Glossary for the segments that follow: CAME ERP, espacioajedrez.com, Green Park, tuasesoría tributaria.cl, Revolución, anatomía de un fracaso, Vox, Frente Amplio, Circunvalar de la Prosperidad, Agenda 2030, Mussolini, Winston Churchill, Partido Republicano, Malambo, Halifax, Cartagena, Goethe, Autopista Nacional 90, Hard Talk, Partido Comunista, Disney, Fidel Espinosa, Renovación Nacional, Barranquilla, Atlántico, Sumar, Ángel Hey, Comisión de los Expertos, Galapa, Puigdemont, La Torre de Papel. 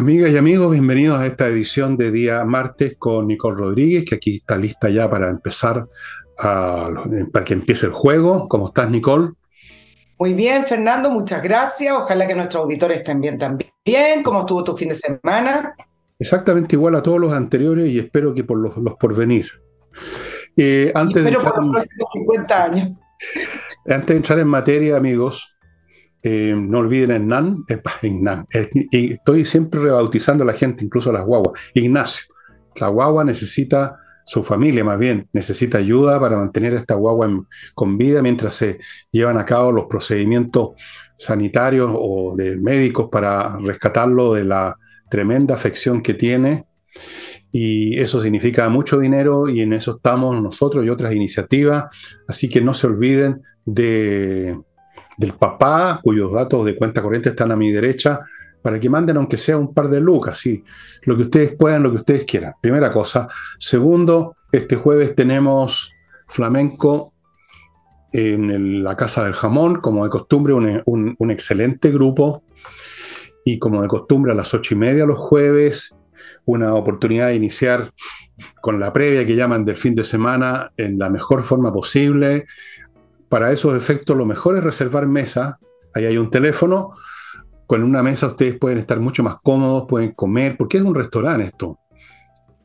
Amigas y amigos, bienvenidos a esta edición de día martes con Nicole Rodríguez, que aquí está lista ya para empezar, para que empiece el juego. ¿Cómo estás, Nicole? Muy bien, Fernando, muchas gracias. Ojalá que nuestros auditores estén bien también. ¿Cómo estuvo tu fin de semana? Exactamente igual a todos los anteriores y espero que por los porvenir. Por los próximos 50 años. Antes de entrar en materia, amigos, no olviden Hernán. Estoy siempre rebautizando a la gente, incluso a las guaguas. Ignacio, la guagua necesita, su familia más bien, necesita ayuda para mantener a esta guagua con vida mientras se llevan a cabo los procedimientos sanitarios o de médicos para rescatarlo de la tremenda afección que tiene. Y eso significa mucho dinero y en eso estamos nosotros y otras iniciativas. Así que no se olviden del papá, cuyos datos de cuenta corriente están a mi derecha, para que manden aunque sea un par de lucas, sí, lo que ustedes puedan, lo que ustedes quieran. Primera cosa. Segundo, este jueves tenemos flamenco en la Casa del Jamón, como de costumbre, un excelente grupo. Y como de costumbre, a las 8:30 los jueves, una oportunidad de iniciar con la previa que llaman del fin de semana en la mejor forma posible. Para esos efectos, lo mejor es reservar mesa. Ahí hay un teléfono. Con una mesa ustedes pueden estar mucho más cómodos, pueden comer, porque es un restaurante esto.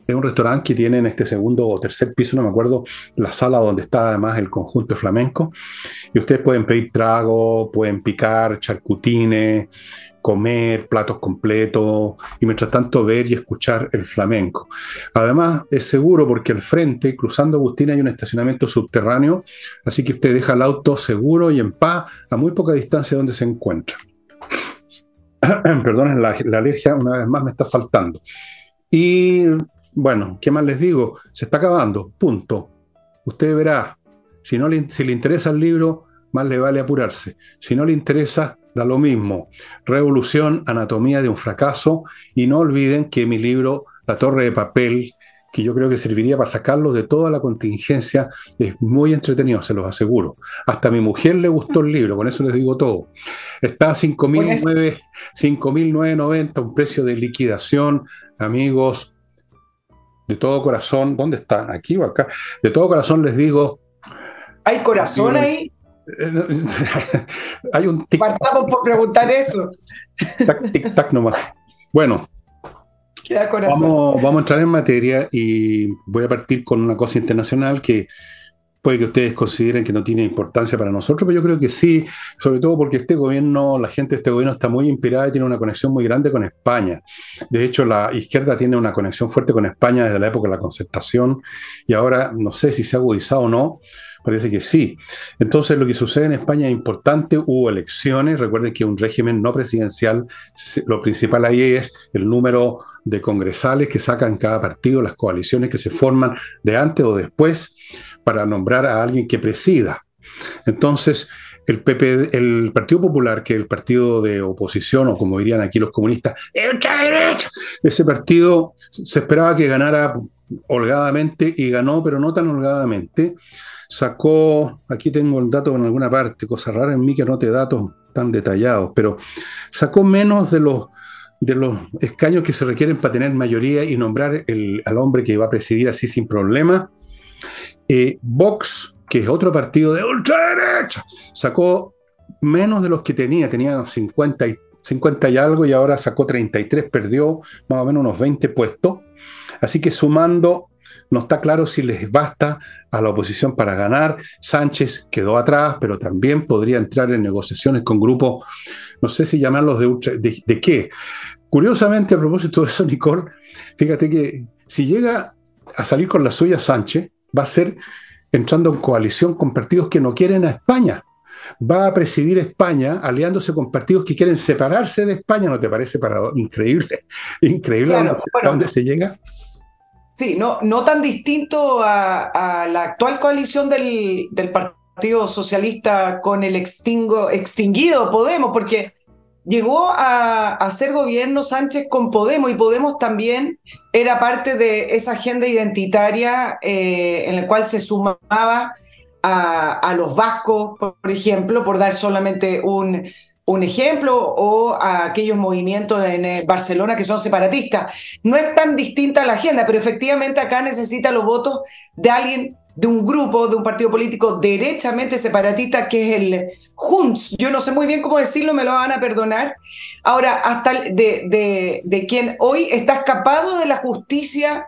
Es un restaurante que tiene en este segundo o tercer piso, no me acuerdo, la sala donde está además el conjunto flamenco. Y ustedes pueden pedir trago, pueden picar, charcutines, comer, platos completos, y mientras tanto ver y escuchar el flamenco. Además, es seguro porque al frente, cruzando Agustín, hay un estacionamiento subterráneo, así que usted deja el auto seguro y en paz a muy poca distancia de donde se encuentra. Perdonen la alergia, una vez más me está faltando. Y bueno, ¿qué más les digo? Se está acabando, punto. Usted verá, si le interesa el libro, más le vale apurarse. Si no le interesa, da lo mismo. Revolución, anatomía de un fracaso. Y no olviden que mi libro, La Torre de Papel, que yo creo que serviría para sacarlos de toda la contingencia, es muy entretenido, se los aseguro. Hasta a mi mujer le gustó el libro, con eso les digo todo. Está a 5.990, un precio de liquidación, amigos, de todo corazón. ¿Dónde está? ¿Aquí o acá? De todo corazón les digo... ¿Hay corazón ahí? Hay un tic-tac. Partamos por preguntar eso. Tic-tac nomás. Bueno, vamos a entrar en materia y voy a partir con una cosa internacional que puede que ustedes consideren que no tiene importancia para nosotros, pero yo creo que sí, sobre todo porque este gobierno, la gente de este gobierno está muy inspirada y tiene una conexión muy grande con España. De hecho, la izquierda tiene una conexión fuerte con España desde la época de la Concertación y ahora no sé si se ha agudizado o no, parece que sí. Entonces, lo que sucede en España es importante. Hubo elecciones. Recuerden que un régimen no presidencial, lo principal ahí es el número de congresales que sacan cada partido, las coaliciones que se forman de antes o después para nombrar a alguien que presida. Entonces, el Partido Popular, que es el partido de oposición, o como dirían aquí los comunistas, ¡de ultra derecha! Ese partido se esperaba que ganara holgadamente y ganó, pero no tan holgadamente. Sacó, aquí tengo el dato en alguna parte, cosa rara en mí que anote datos tan detallados, pero sacó menos de los escaños que se requieren para tener mayoría y nombrar al hombre que va a presidir así sin problema. Vox, que es otro partido de ultraderecha, sacó menos de los que tenía 50 y algo, y ahora sacó 33, perdió más o menos unos 20 puestos. Así que sumando... no está claro si les basta a la oposición para ganar. Sánchez quedó atrás, pero también podría entrar en negociaciones con grupos, no sé si llamarlos de qué. Curiosamente, a propósito de eso, Nicole, fíjate que si llega a salir con la suya Sánchez, va a ser entrando en coalición con partidos que no quieren a España. Va a presidir España aliándose con partidos que quieren separarse de España. ¿No te parece increíble? Increíble, claro, ¿dónde se llega? Sí, no tan distinto a la actual coalición del Partido Socialista con el extinguido Podemos, porque llegó a hacer gobierno Sánchez con Podemos, y Podemos también era parte de esa agenda identitaria en la cual se sumaba a los vascos, por ejemplo, por dar solamente un un ejemplo, o a aquellos movimientos en Barcelona que son separatistas. No es tan distinta la agenda, pero efectivamente acá necesita los votos de alguien, de un grupo, de un partido político derechamente separatista, que es el Junts. Yo no sé muy bien cómo decirlo, me lo van a perdonar. Ahora, hasta de quien hoy está escapado de la justicia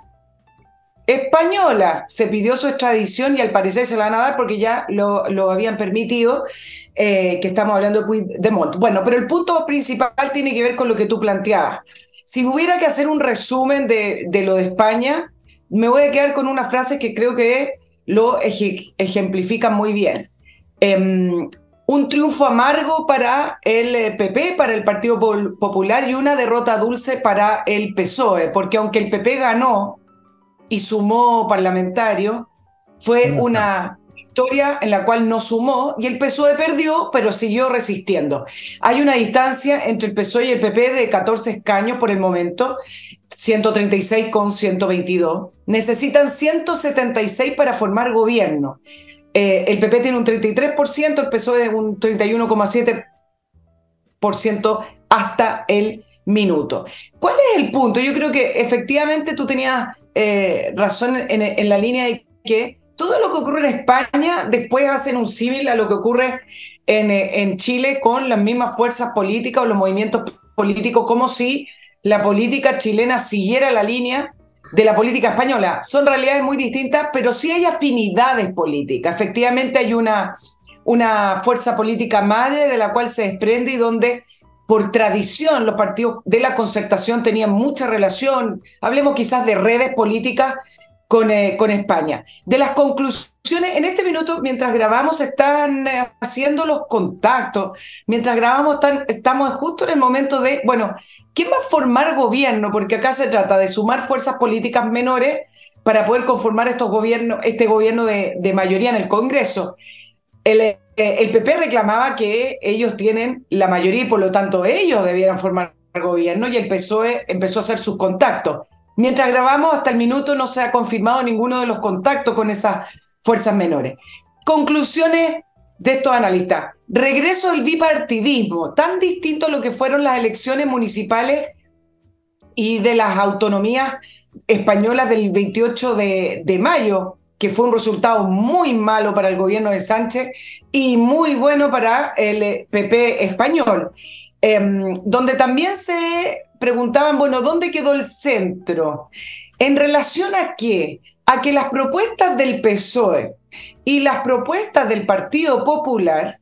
española, se pidió su extradición y al parecer se la van a dar porque ya lo habían permitido, que estamos hablando de Puigdemont. Bueno, pero el punto principal tiene que ver con lo que tú planteabas. Si hubiera que hacer un resumen de lo de España, me voy a quedar con una frase que creo que lo ejemplifica muy bien. Un triunfo amargo para el PP, para el Partido Popular, y una derrota dulce para el PSOE, porque aunque el PP ganó y sumó parlamentarios, fue una victoria en la cual no sumó, y el PSOE perdió, pero siguió resistiendo. Hay una distancia entre el PSOE y el PP de 14 escaños por el momento, 136 con 122. Necesitan 176 para formar gobierno. El PP tiene un 33%, el PSOE un 31,7% hasta el minuto. ¿Cuál es el punto? Yo creo que efectivamente tú tenías razón en la línea de que todo lo que ocurre en España después hacen un símil a lo que ocurre en Chile con las mismas fuerzas políticas o los movimientos políticos, como si la política chilena siguiera la línea de la política española. Son realidades muy distintas, pero sí hay afinidades políticas. Efectivamente hay una fuerza política madre de la cual se desprende y donde por tradición los partidos de la concertación tenían mucha relación, hablemos quizás de redes políticas con España. De las conclusiones, en este minuto, mientras grabamos, están haciendo los contactos, mientras grabamos estamos justo en el momento de, bueno, ¿quién va a formar gobierno? Porque acá se trata de sumar fuerzas políticas menores para poder conformar este gobierno de mayoría en el Congreso. El PP reclamaba que ellos tienen la mayoría y por lo tanto ellos debieran formar gobierno, y el PSOE empezó a hacer sus contactos. Mientras grabamos, hasta el minuto no se ha confirmado ninguno de los contactos con esas fuerzas menores. Conclusiones de estos analistas. Regreso del bipartidismo, tan distinto a lo que fueron las elecciones municipales y de las autonomías españolas del 28 de mayo, que fue un resultado muy malo para el gobierno de Sánchez y muy bueno para el PP español, donde también se preguntaban, bueno, ¿dónde quedó el centro? ¿En relación a qué? A que las propuestas del PSOE y las propuestas del Partido Popular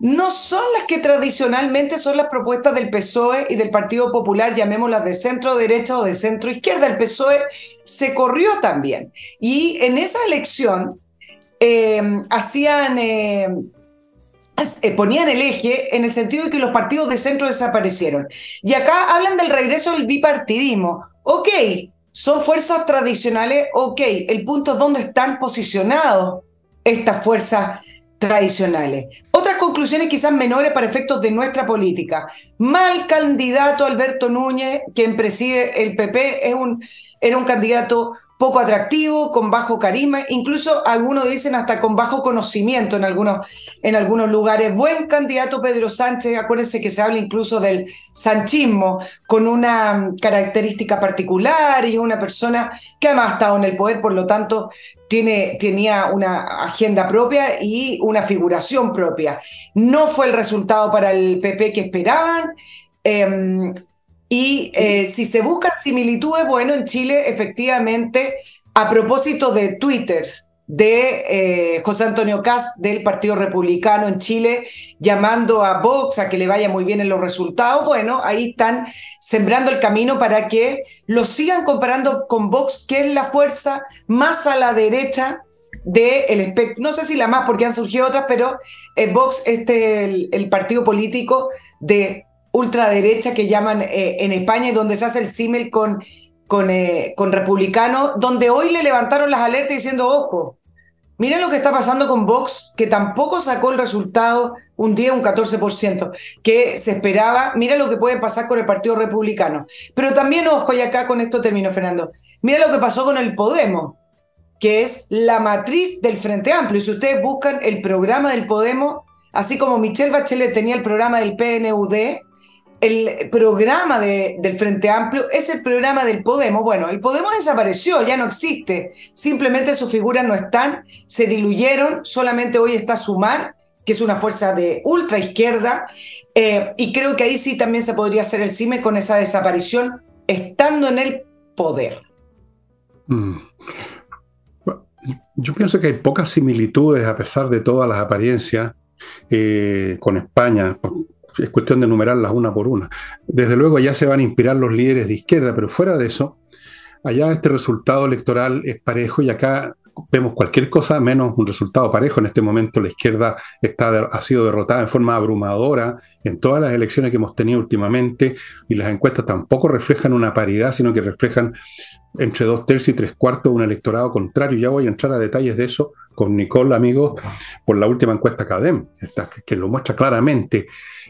no son las que tradicionalmente son las propuestas del PSOE y del Partido Popular, llamémoslas de centro derecha o de centro izquierda. El PSOE se corrió también. Y en esa elección ponían el eje en el sentido de que los partidos de centro desaparecieron. Y acá hablan del regreso del bipartidismo. Ok, son fuerzas tradicionales, ok. El punto es dónde están posicionados estas fuerzas tradicionales. Otras conclusiones quizás menores para efectos de nuestra política. Mal candidato Alberto Núñez, quien preside el PP, era un candidato poco atractivo, con bajo carisma, incluso algunos dicen hasta con bajo conocimiento en algunos lugares. Buen candidato Pedro Sánchez, acuérdense que se habla incluso del sanchismo, con una característica particular y una persona que además ha estado en el poder, por lo tanto tenía una agenda propia y una figuración propia. No fue el resultado para el PP que esperaban. Y si se buscan similitudes, bueno, en Chile efectivamente, a propósito de Twitter de José Antonio Kast del Partido Republicano en Chile, llamando a Vox a que le vaya muy bien en los resultados, bueno, ahí están sembrando el camino para que lo sigan comparando con Vox, que es la fuerza más a la derecha del espectro, no sé si la más, porque han surgido otras, pero Vox es el partido político de ultraderecha que llaman en España, y donde se hace el símil con republicanos, donde hoy le levantaron las alertas diciendo, ojo, miren lo que está pasando con Vox, que tampoco sacó el resultado un 10, un 14%, que se esperaba. Mira lo que puede pasar con el Partido Republicano. Pero también, ojo, y acá con esto termino, Fernando, mira lo que pasó con el Podemos, que es la matriz del Frente Amplio. Y si ustedes buscan el programa del Podemos, Así como Michelle Bachelet tenía el programa del PNUD, el programa del Frente Amplio es el programa del Podemos. Bueno, el Podemos desapareció, ya no existe. Simplemente sus figuras no están, se diluyeron. Solamente hoy está Sumar, que es una fuerza de ultra izquierda. Y creo que ahí sí también se podría hacer el cime con esa desaparición estando en el poder. Yo pienso que hay pocas similitudes, a pesar de todas las apariencias, con España. Es cuestión de enumerarlas una por una. Desde luego allá se van a inspirar los líderes de izquierda, pero fuera de eso, allá este resultado electoral es parejo y acá vemos cualquier cosa menos un resultado parejo. En este momento la izquierda ha sido derrotada en forma abrumadora en todas las elecciones que hemos tenido últimamente, y las encuestas tampoco reflejan una paridad, sino que reflejan entre 2/3 y 3/4 un electorado contrario. Ya voy a entrar a detalles de eso con Nicole, amigos, por la última encuesta CADEM, que lo muestra claramente.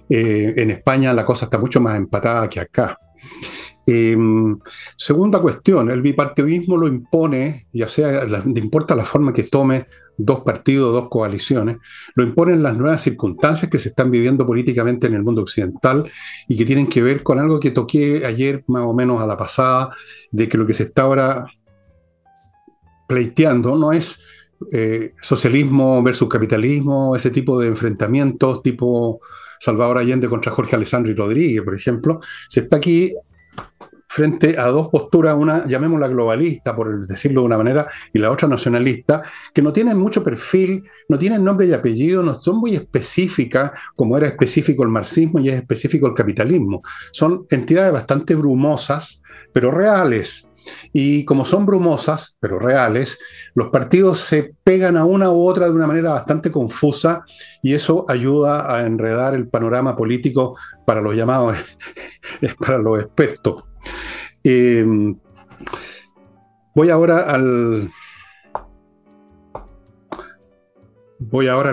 En España la cosa está mucho más empatada que acá. Segunda cuestión, el bipartidismo lo impone, ya sea, le importa la forma que tome, dos partidos, dos coaliciones, lo imponen las nuevas circunstancias que se están viviendo políticamente en el mundo occidental y que tienen que ver con algo que toqué ayer más o menos a la pasada, de que lo que se está ahora pleiteando no es socialismo versus capitalismo, ese tipo de enfrentamientos tipo Salvador Allende contra Jorge Alessandri Rodríguez, por ejemplo. Se está aquí frente a dos posturas, una llamémosla globalista, por decirlo de una manera, y la otra nacionalista, que no tienen mucho perfil, no tienen nombre y apellido, no son muy específicas, como era específico el marxismo y es específico el capitalismo. Son entidades bastante brumosas, pero reales. Y como son brumosas, pero reales, los partidos se pegan a una u otra de una manera bastante confusa, y eso ayuda a enredar el panorama político para los llamados, para los expertos. Voy ahora al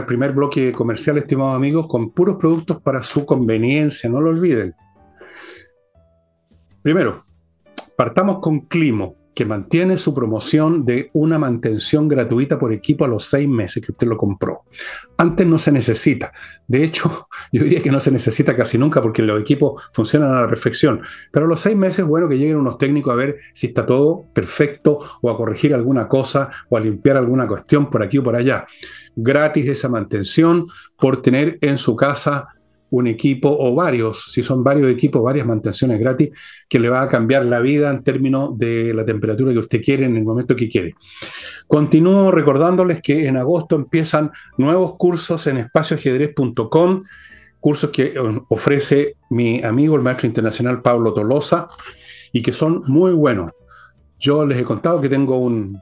primer bloque comercial, estimados amigos, con puros productos para su conveniencia, no lo olviden. Primero, partamos con Climo, que mantiene su promoción de una mantención gratuita por equipo a los 6 meses que usted lo compró. Antes no se necesita. De hecho, yo diría que no se necesita casi nunca porque los equipos funcionan a la perfección. Pero a los 6 meses, bueno, que lleguen unos técnicos a ver si está todo perfecto o a corregir alguna cosa o a limpiar alguna cuestión por aquí o por allá. Gratis esa mantención por tener en su casa un equipo o varios, si son varios equipos, varias mantenciones gratis, que le va a cambiar la vida en términos de la temperatura que usted quiere en el momento que quiere. Continúo recordándoles que en agosto empiezan nuevos cursos en espacioajedrez.com, cursos que ofrece mi amigo, el maestro internacional Pablo Tolosa, y que son muy buenos. Yo les he contado que tengo un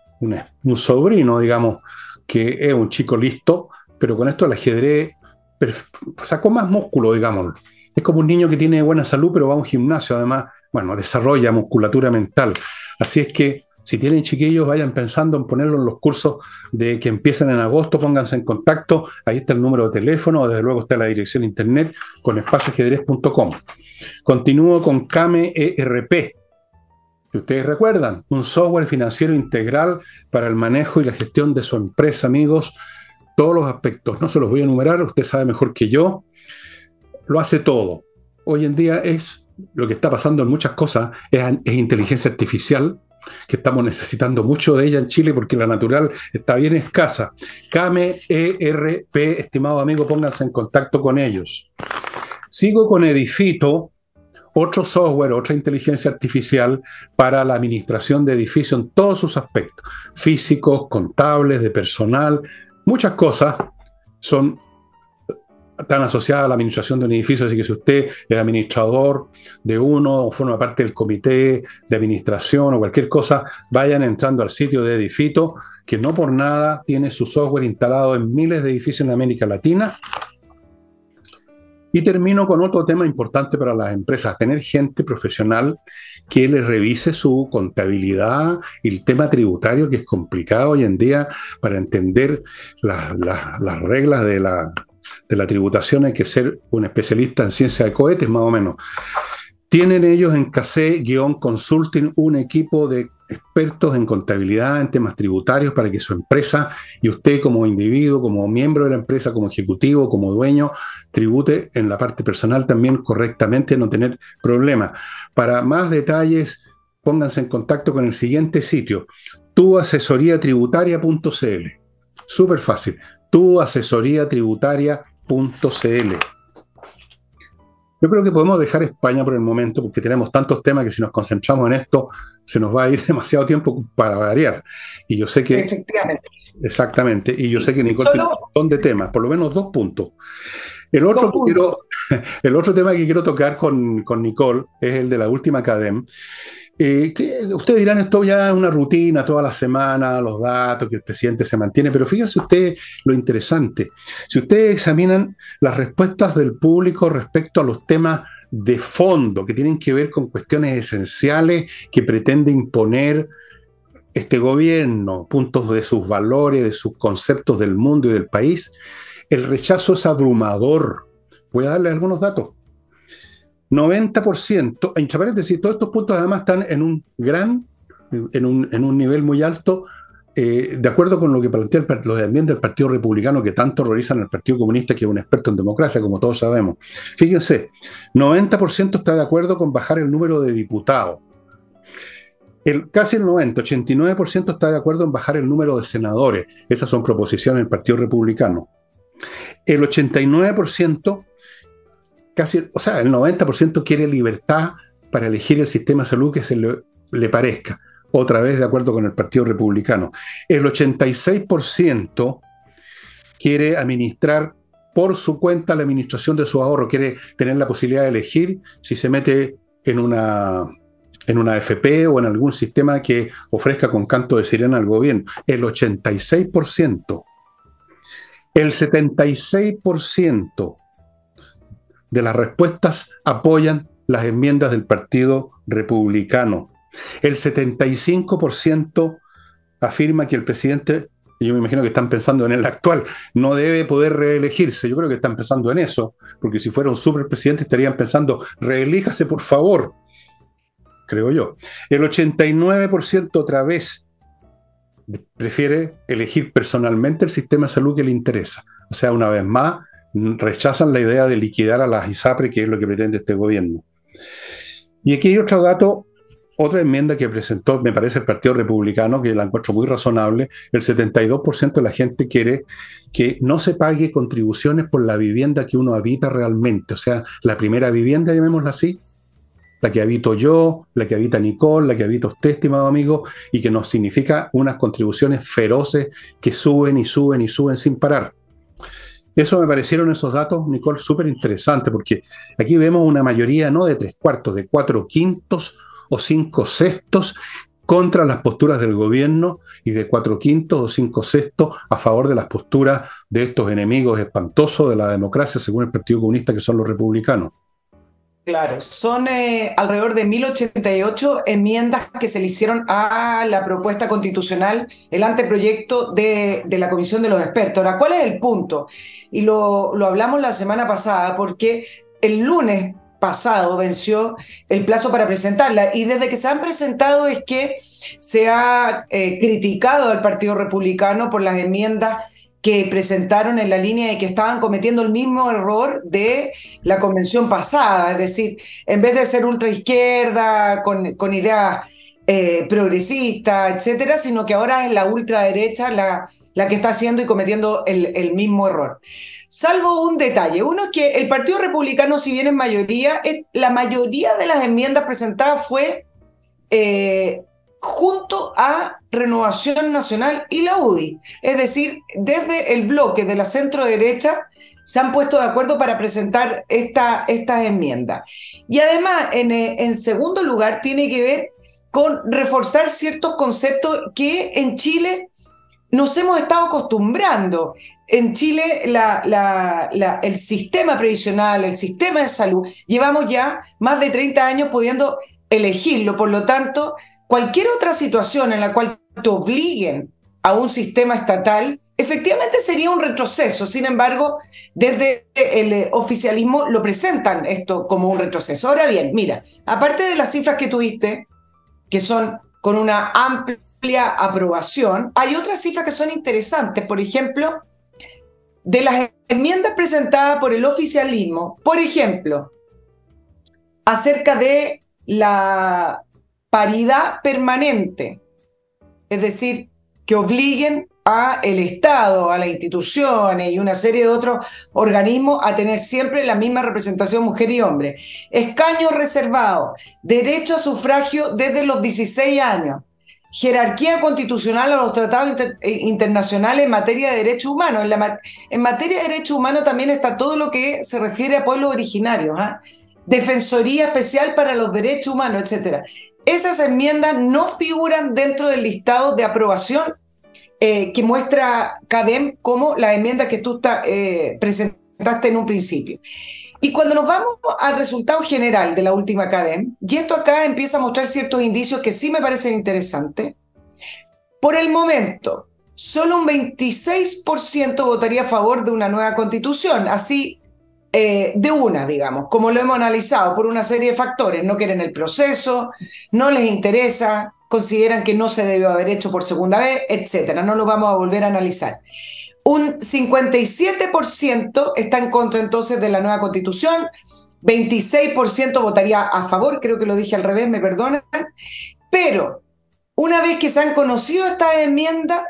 sobrino, digamos, que es un chico listo, pero con esto el ajedrez sacó más músculo, digámoslo. Es como un niño que tiene buena salud, pero va a un gimnasio. Además, bueno, desarrolla musculatura mental. Así es que, si tienen chiquillos, vayan pensando en ponerlo en los cursos de que empiezan en agosto. Pónganse en contacto. Ahí está el número de teléfono. Desde luego está la dirección de internet con espacioajedrez.com. Continúo con CAME ERP. Ustedes recuerdan, un software financiero integral para el manejo y la gestión de su empresa, amigos. Todos los aspectos, no se los voy a enumerar, usted sabe mejor que yo, lo hace todo. Hoy en día es lo que está pasando en muchas cosas, es inteligencia artificial, que estamos necesitando mucho de ella en Chile porque la natural está bien escasa. CAME ERP, estimado amigo, pónganse en contacto con ellos. Sigo con Edifito, otro software, otra inteligencia artificial para la administración de edificios en todos sus aspectos, físicos, contables, de personal. Muchas cosas están asociadas a la administración de un edificio, así que si usted es administrador de uno o forma parte del comité de administración o cualquier cosa, vayan entrando al sitio de Edifito, que no por nada tiene su software instalado en miles de edificios en América Latina. Y termino con otro tema importante para las empresas, tener gente profesional que les revise su contabilidad y el tema tributario, que es complicado hoy en día para entender las reglas de la tributación. Hay que ser un especialista en ciencia de cohetes, más o menos. Tienen ellos en KC-Consulting un equipo de expertos en contabilidad, en temas tributarios, para que su empresa y usted como individuo, como miembro de la empresa, como ejecutivo, como dueño, tribute en la parte personal también correctamente, no tener problemas. Para más detalles, pónganse en contacto con el siguiente sitio, tuasesoría tributaria.cl. Súper fácil, tuasesoría tributaria.cl. Yo creo que podemos dejar España por el momento porque tenemos tantos temas que si nos concentramos en esto se nos va a ir demasiado tiempo para variar. Y yo sé que... Efectivamente. Exactamente. Y yo sé que Nicole tiene un montón de temas, por lo menos dos puntos. El otro tema que quiero tocar con Nicole es el de la última CADEM. Ustedes dirán, esto ya es una rutina toda la semana, los datos que el presidente se mantiene, pero fíjense ustedes lo interesante. Si ustedes examinan las respuestas del público respecto a los temas de fondo que tienen que ver con cuestiones esenciales que pretende imponer este gobierno, puntos de sus valores, de sus conceptos del mundo y del país, el rechazo es abrumador. Voy a darles algunos datos. 90%, entre paréntesis, todos estos puntos además están en un nivel muy alto, de acuerdo con lo que plantea lo de ambiente del Partido Republicano, que tanto horrorizan al Partido Comunista, que es un experto en democracia, como todos sabemos. Fíjense, 90% está de acuerdo con bajar el número de diputados. Casi el 89% está de acuerdo en bajar el número de senadores. Esas son proposiciones del Partido Republicano. El 89%, el 90% quiere libertad para elegir el sistema de salud que se le parezca, otra vez de acuerdo con el Partido Republicano. El 86% quiere administrar por su cuenta la administración de su ahorro, quiere tener la posibilidad de elegir si se mete en una AFP o en algún sistema que ofrezca con canto de sirena al gobierno. El 86%. El 76% de las respuestas apoyan las enmiendas del Partido Republicano. El 75% afirma que el presidente, y yo me imagino que están pensando en el actual, no debe poder reelegirse. Yo creo que están pensando en eso, porque si fuera un superpresidente estarían pensando, reelíjase por favor, creo yo. El 89% otra vez prefiere elegir personalmente el sistema de salud que le interesa. O sea, una vez más, rechazan la idea de liquidar a las ISAPRE, que es lo que pretende este gobierno. Y aquí hay otro dato, otra enmienda que presentó, me parece, el Partido Republicano, que la encuentro muy razonable. El 72% de la gente quiere que no se pague contribuciones por la vivienda que uno habita realmente. O sea, la primera vivienda, llamémosla así, la que habito yo, la que habita Nicole, la que habita usted, estimado amigo, y que nos significa unas contribuciones feroces que suben y suben y suben sin parar. Eso me parecieron esos datos, Nicole, súper interesante, porque aquí vemos una mayoría no de 3/4, de 4/5 o 5/6 contra las posturas del gobierno y de 4/5 o 5/6 a favor de las posturas de estos enemigos espantosos de la democracia, según el Partido Comunista, que son los republicanos. Claro, son alrededor de 1.088 enmiendas que se le hicieron a la propuesta constitucional, el anteproyecto de la Comisión de los Expertos. Ahora, ¿cuál es el punto? Y lo hablamos la semana pasada porque el lunes pasado venció el plazo para presentarla y desde que se han presentado es que se ha criticado al Partido Republicano por las enmiendas que presentaron en la línea de que estaban cometiendo el mismo error de la convención pasada, es decir, en vez de ser ultraizquierda, con ideas progresistas, etcétera, sino que ahora es la ultraderecha la que está haciendo y cometiendo el mismo error. Salvo un detalle, uno es que el Partido Republicano, si bien en mayoría, la mayoría de las enmiendas presentadas fue junto a Renovación Nacional y la UDI. Es decir, desde el bloque de la centro-derecha se han puesto de acuerdo para presentar estas enmiendas. Y además, en segundo lugar, tiene que ver con reforzar ciertos conceptos que en Chile nos hemos estado acostumbrando. En Chile el sistema previsional, el sistema de salud, llevamos ya más de 30 años pudiendo elegirlo, por lo tanto, cualquier otra situación en la cual te obliguen a un sistema estatal, efectivamente sería un retroceso. Sin embargo, desde el oficialismo lo presentan esto como un retroceso. Ahora bien, mira, aparte de las cifras que tuviste, que son con una amplia aprobación. Hay otras cifras que son interesantes, por ejemplo, de las enmiendas presentadas por el oficialismo, por ejemplo, acerca de la paridad permanente, es decir, que obliguen a el Estado, a las instituciones y una serie de otros organismos a tener siempre la misma representación mujer y hombre. Escaños reservados, derecho a sufragio desde los 16 años, jerarquía constitucional a los tratados internacionales en materia de derechos humanos. En materia de derechos humanos también está todo lo que se refiere a pueblos originarios, Defensoría Especial para los Derechos Humanos, etc. Esas enmiendas no figuran dentro del listado de aprobación que muestra CADEM como la enmienda que tú presentaste en un principio. Y cuando nos vamos al resultado general de la última CADEM, y esto acá empieza a mostrar ciertos indicios que sí me parecen interesantes, por el momento, solo un 26% votaría a favor de una nueva constitución, así de una, digamos, como lo hemos analizado, por una serie de factores. No quieren el proceso, no les interesa, consideran que no se debió haber hecho por segunda vez, etcétera. No lo vamos a volver a analizar. Un 57% está en contra entonces de la nueva constitución, 26% votaría a favor, creo que lo dije al revés, me perdonan, pero una vez que se han conocido estas enmiendas,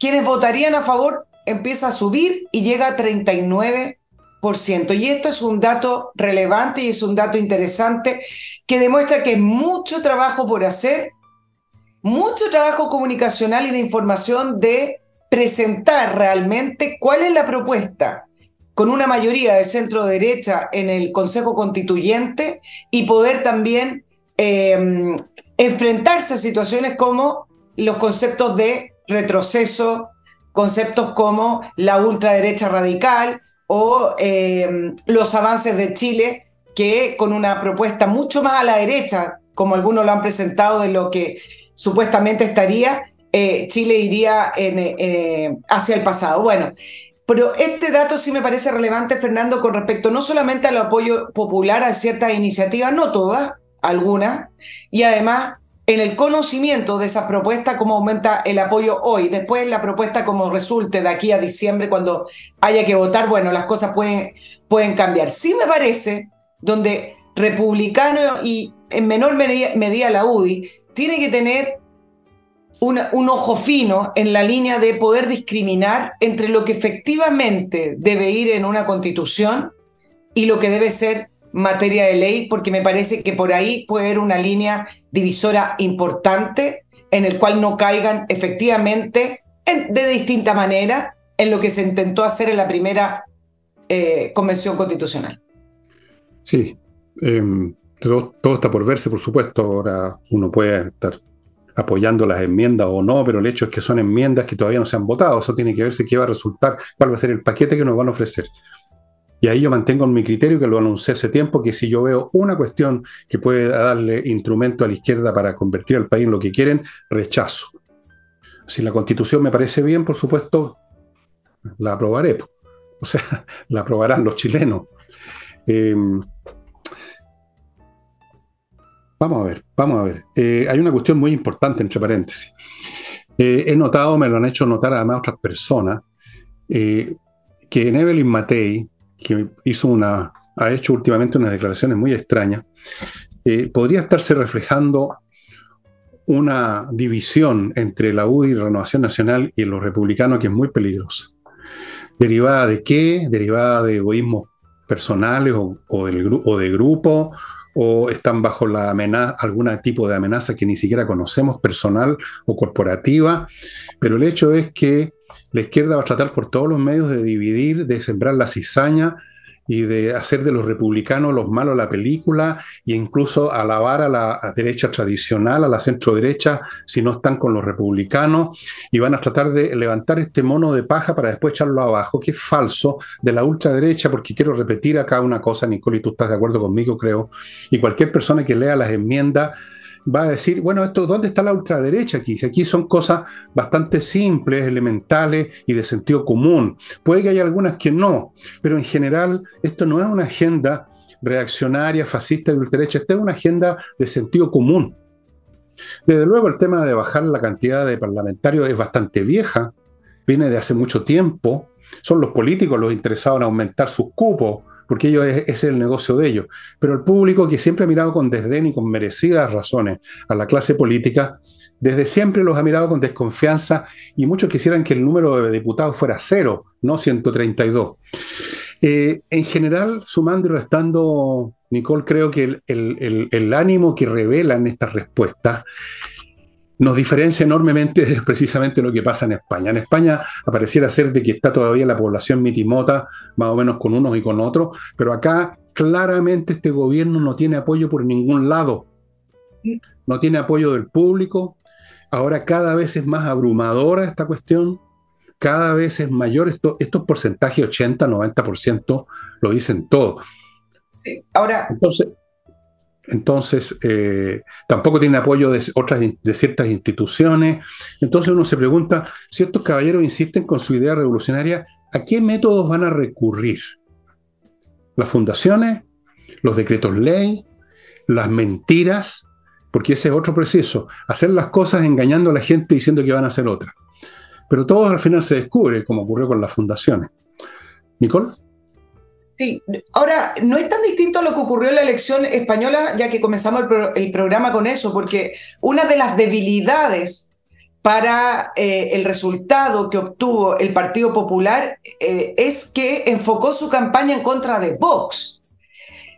quienes votarían a favor empieza a subir y llega a 39%. Y esto es un dato relevante y es un dato interesante que demuestra que es mucho trabajo por hacer, mucho trabajo comunicacional y de información, de presentar realmente cuál es la propuesta con una mayoría de centro derecha en el Consejo Constituyente y poder también enfrentarse a situaciones como los conceptos de retroceso, conceptos como la ultraderecha radical o los avances de Chile, que con una propuesta mucho más a la derecha, como algunos lo han presentado, de lo que supuestamente estaría, Chile iría hacia el pasado. Bueno, pero este dato sí me parece relevante, Fernando, con respecto no solamente al apoyo popular a ciertas iniciativas, no todas, algunas, y además en el conocimiento de esas propuestas, cómo aumenta el apoyo hoy. Después la propuesta como resulte de aquí a diciembre, cuando haya que votar, bueno, las cosas pueden cambiar. Sí me parece, donde Republicano y en menor medida la UDI, tiene que tener un ojo fino en la línea de poder discriminar entre lo que efectivamente debe ir en una constitución y lo que debe ser materia de ley, porque me parece que por ahí puede haber una línea divisora importante en el cual no caigan efectivamente de distinta manera en lo que se intentó hacer en la primera convención constitucional. Sí, todo está por verse, por supuesto. Ahora uno puede estar apoyando las enmiendas o no, pero el hecho es que son enmiendas que todavía no se han votado. Eso tiene que verse qué va a resultar, cuál va a ser el paquete que nos van a ofrecer. Y ahí yo mantengo en mi criterio, que lo anuncié hace tiempo, que si yo veo una cuestión que puede darle instrumento a la izquierda para convertir al país en lo que quieren, rechazo. Si la Constitución me parece bien, por supuesto, la aprobaré. O sea, la aprobarán los chilenos. Vamos a ver. Hay una cuestión muy importante, entre paréntesis. He notado, me lo han hecho notar además otras personas, que en Evelyn Matthei, que ha hecho últimamente unas declaraciones muy extrañas, podría estarse reflejando una división entre la UDI, Renovación Nacional y los republicanos, que es muy peligrosa. ¿Derivada de qué? ¿Derivada de egoísmos personales o de grupo? ¿O están bajo la amenaza, algún tipo de amenaza que ni siquiera conocemos, personal o corporativa? Pero el hecho es que la izquierda va a tratar por todos los medios de dividir, de sembrar la cizaña y de hacer de los republicanos los malos la película, e incluso alabar a la derecha tradicional, a la centroderecha, si no están con los republicanos, y van a tratar de levantar este mono de paja para después echarlo abajo, que es falso, de la ultraderecha, porque quiero repetir acá una cosa, Nicole, y tú estás de acuerdo conmigo, creo, y cualquier persona que lea las enmiendas va a decir, bueno, esto, ¿dónde está la ultraderecha aquí? Aquí son cosas bastante simples, elementales y de sentido común. Puede que haya algunas que no, pero en general esto no es una agenda reaccionaria, fascista de ultraderecha, esta es una agenda de sentido común. Desde luego el tema de bajar la cantidad de parlamentarios es bastante vieja, viene de hace mucho tiempo, son los políticos los interesados en aumentar sus cupos, porque ellos es el negocio de ellos. Pero el público, que siempre ha mirado con desdén y con merecidas razones a la clase política, desde siempre los ha mirado con desconfianza, y muchos quisieran que el número de diputados fuera cero, no 132. En general, sumando y restando, Nicole, creo que el ánimo que revelan estas respuestas nos diferencia enormemente de precisamente lo que pasa en España. En España apareciera ser de que está todavía la población mitimota, más o menos con unos y con otros, pero acá claramente este gobierno no tiene apoyo por ningún lado. No tiene apoyo del público. Ahora cada vez es más abrumadora esta cuestión, cada vez es mayor. Estos porcentajes, 80, 90%, lo dicen todo. Sí, ahora... Entonces, tampoco tiene apoyo de ciertas instituciones. Entonces uno se pregunta, si estos caballeros insisten con su idea revolucionaria, ¿a qué métodos van a recurrir? ¿Las fundaciones? ¿Los decretos ley? ¿Las mentiras? Porque ese es otro preciso, hacer las cosas engañando a la gente diciendo que van a hacer otras. Pero todo al final se descubre, como ocurrió con las fundaciones. ¿Nicole? Sí, ahora no es tan distinto a lo que ocurrió en la elección española, ya que comenzamos el programa con eso, porque una de las debilidades para el resultado que obtuvo el Partido Popular es que enfocó su campaña en contra de Vox.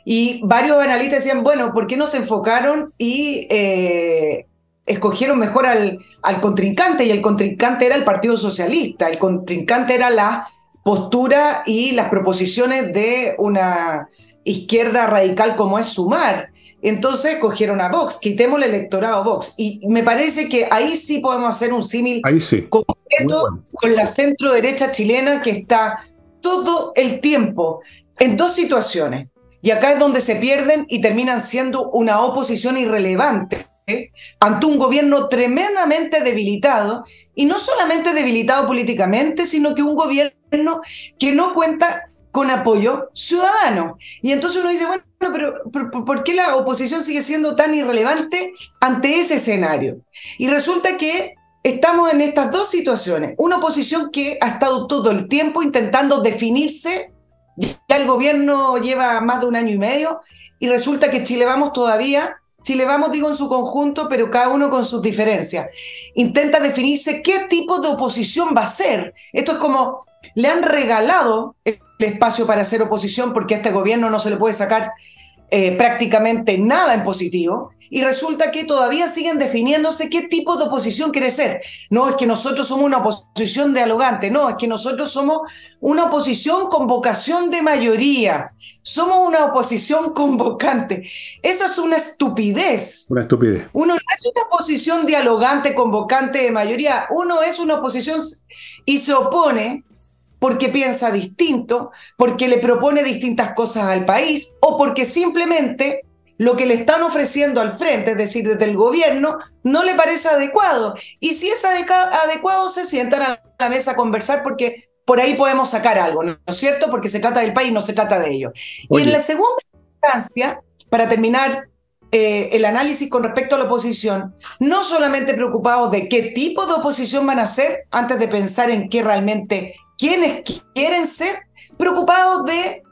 Y varios analistas decían, bueno, ¿por qué no se enfocaron y escogieron mejor al contrincante? Y el contrincante era el Partido Socialista, el contrincante era la postura y las proposiciones de una izquierda radical como es Sumar. Entonces cogieron a Vox, quitemos el electorado a Vox. Y me parece que ahí sí podemos hacer un símil completo con la centro-derecha chilena, que está todo el tiempo en dos situaciones. Y acá es donde se pierden y terminan siendo una oposición irrelevante ante un gobierno tremendamente debilitado, y no solamente debilitado políticamente, sino que un gobierno que no cuenta con apoyo ciudadano. Y entonces uno dice, bueno, pero ¿por qué la oposición sigue siendo tan irrelevante ante ese escenario? Y resulta que estamos en estas dos situaciones. Una oposición que ha estado todo el tiempo intentando definirse. Ya el gobierno lleva más de un año y medio y resulta que Chile Vamos, digo en su conjunto, pero cada uno con sus diferencias, intenta definirse qué tipo de oposición va a ser. Esto es como, le han regalado el espacio para hacer oposición, porque a este gobierno no se le puede sacar prácticamente nada en positivo, y resulta que todavía siguen definiéndose qué tipo de oposición quiere ser. No es que nosotros somos una oposición dialogante, no, es que nosotros somos una oposición con vocación de mayoría, somos una oposición convocante. Eso es una estupidez. Una estupidez. Uno no es una oposición dialogante, convocante de mayoría, uno es una oposición y se opone porque piensa distinto, porque le propone distintas cosas al país, o porque simplemente lo que le están ofreciendo al frente, es decir, desde el gobierno, no le parece adecuado. Y si es adecuado, se sientan a la mesa a conversar, porque por ahí podemos sacar algo, ¿no es cierto? Porque se trata del país, no se trata de ellos. Oye. Y en la segunda instancia, para terminar el análisis con respecto a la oposición, no solamente preocupados de qué tipo de oposición van a ser, antes de pensar en qué realmente quienes quieren ser, preocupados de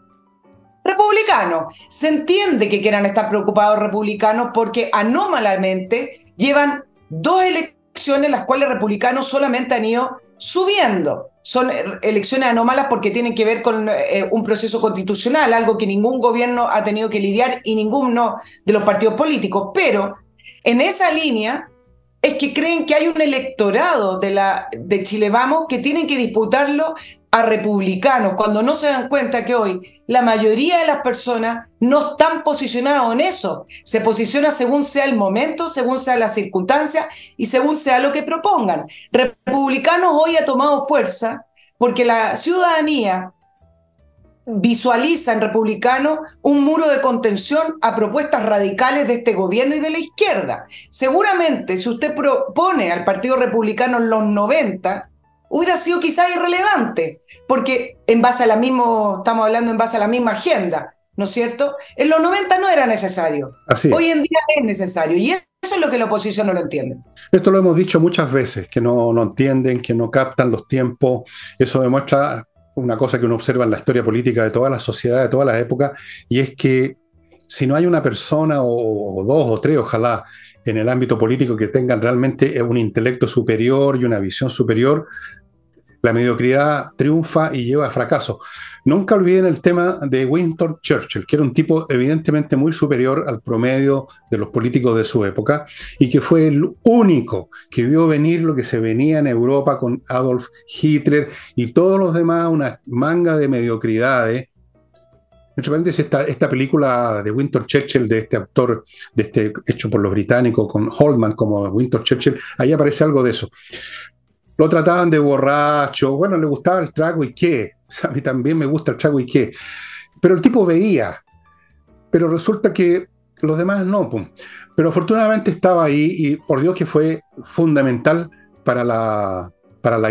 republicanos. Se entiende que quieran estar preocupados republicanos porque anómalamente llevan dos elecciones en las cuales republicanos solamente han ido subiendo. Son elecciones anómalas porque tienen que ver con un proceso constitucional, algo que ningún gobierno ha tenido que lidiar y ninguno de los partidos políticos. Pero en esa línea es que creen que hay un electorado de Chile Vamos que tienen que disputarlo a republicanos, cuando no se dan cuenta que hoy la mayoría de las personas no están posicionadas en eso. Se posiciona según sea el momento, según sea las circunstancias y según sea lo que propongan. Republicanos hoy ha tomado fuerza porque la ciudadanía visualiza en republicanos un muro de contención a propuestas radicales de este gobierno y de la izquierda. Seguramente, si usted propone al Partido Republicano en los 90, hubiera sido quizás irrelevante, porque en base a la misma agenda, ¿no es cierto? En los 90 no era necesario. Hoy en día es necesario. Y eso eso es lo que la oposición no lo entiende. Esto lo hemos dicho muchas veces, que no entienden, que no captan los tiempos. Eso demuestra una cosa que uno observa en la historia política de todas las sociedades, de todas las épocas, y es que si no hay una persona o dos o tres, ojalá, en el ámbito político que tengan realmente un intelecto superior y una visión superior, la mediocridad triunfa y lleva a fracaso. Nunca olviden el tema de Winston Churchill, que era un tipo evidentemente muy superior al promedio de los políticos de su época y que fue el único que vio venir lo que se venía en Europa con Adolf Hitler y todos los demás, una manga de mediocridades. Entre paréntesis, esta película de Winston Churchill, de este actor, hecho por los británicos, con Holman como Winston Churchill, ahí aparece algo de eso. Lo trataban de borracho, bueno, le gustaba el trago y qué. O sea, a mí también me gusta el trago y qué. Pero el tipo veía. Pero resulta que los demás no. Pum. Pero afortunadamente estaba ahí y por Dios que fue fundamental para la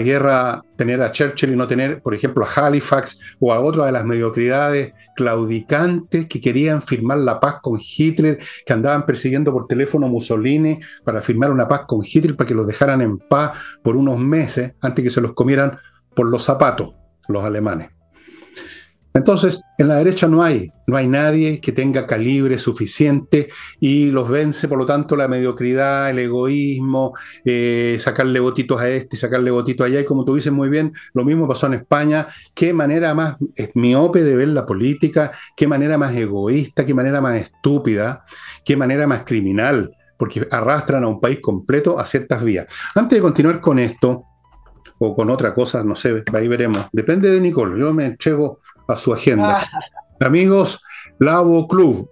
guerra tener a Churchill y no tener, por ejemplo, a Halifax o a otra de las mediocridades claudicantes que querían firmar la paz con Hitler, que andaban persiguiendo por teléfono Mussolini para firmar una paz con Hitler para que los dejaran en paz por unos meses antes que se los comieran por los zapatos los alemanes. Entonces, en la derecha no hay nadie que tenga calibre suficiente y los vence, por lo tanto, la mediocridad, el egoísmo, sacarle votitos a este, sacarle votitos allá. Y como tú dices muy bien, lo mismo pasó en España. Qué manera más miope de ver la política, qué manera más egoísta, qué manera más estúpida, qué manera más criminal, porque arrastran a un país completo a ciertas vías. Antes de continuar con esto, o con otra cosa, no sé, ahí veremos. Depende de Nicole, yo me entrego a su agenda. Amigos, Lavo Club,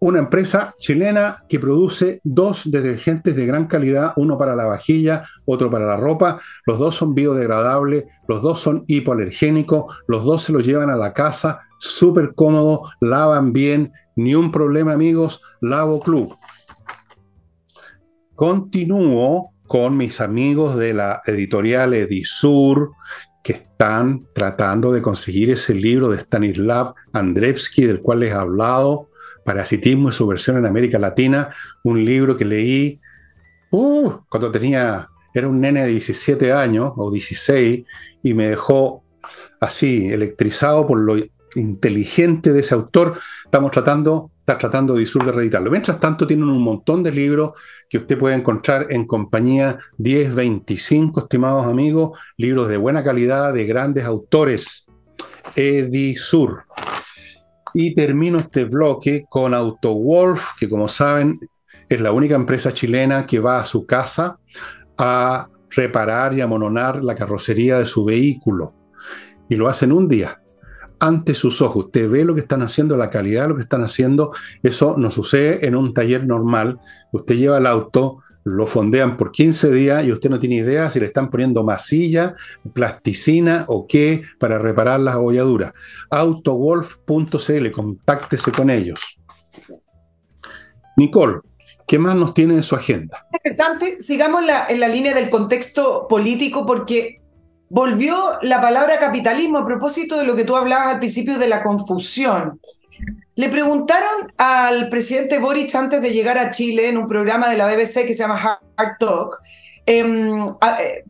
una empresa chilena que produce dos detergentes de gran calidad, uno para la vajilla, otro para la ropa. Los dos son biodegradables, los dos son hipoalergénicos, los dos se los llevan a la casa, súper cómodo, lavan bien, ni un problema, amigos, Lavo Club. Continúo con mis amigos de la editorial Edisur, que están tratando de conseguir ese libro de Stanislav Andrevsky, del cual les he hablado, Parasitismo y su versión en América Latina, un libro que leí cuando era un nene de 17 años o 16, y me dejó así, electrizado por lo inteligente de ese autor. Está tratando Edisur de reeditarlo. Mientras tanto, tienen un montón de libros que usted puede encontrar en Compañía 1025, estimados amigos, libros de buena calidad, de grandes autores. Edisur. Y termino este bloque con AutoWolf, que como saben es la única empresa chilena que va a su casa a reparar y a amononar la carrocería de su vehículo. Y lo hacen un día. Ante sus ojos, usted ve lo que están haciendo, la calidad de lo que están haciendo. Eso no sucede en un taller normal. Usted lleva el auto, lo fondean por 15 días y usted no tiene idea si le están poniendo masilla, plasticina o qué para reparar las abolladuras. Autowolf.cl, contáctese con ellos. Nicole, ¿qué más nos tiene en su agenda? Interesante, sigamos en la línea del contexto político, porque volvió la palabra capitalismo a propósito de lo que tú hablabas al principio de la confusión. Le preguntaron al presidente Boric antes de llegar a Chile en un programa de la BBC que se llama Hard Talk,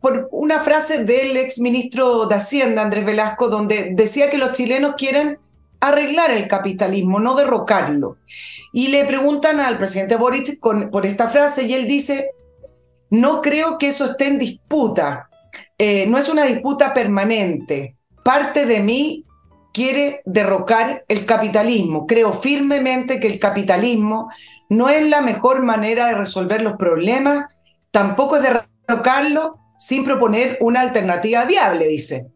por una frase del exministro de Hacienda, Andrés Velasco, donde decía que los chilenos quieren arreglar el capitalismo, no derrocarlo. Y le preguntan al presidente Boric por esta frase y él dice, no creo que eso esté en disputa. No es una disputa permanente. Parte de mí quiere derrocar el capitalismo. Creo firmemente que el capitalismo no es la mejor manera de resolver los problemas, tampoco es derrocarlo sin proponer una alternativa viable, dice.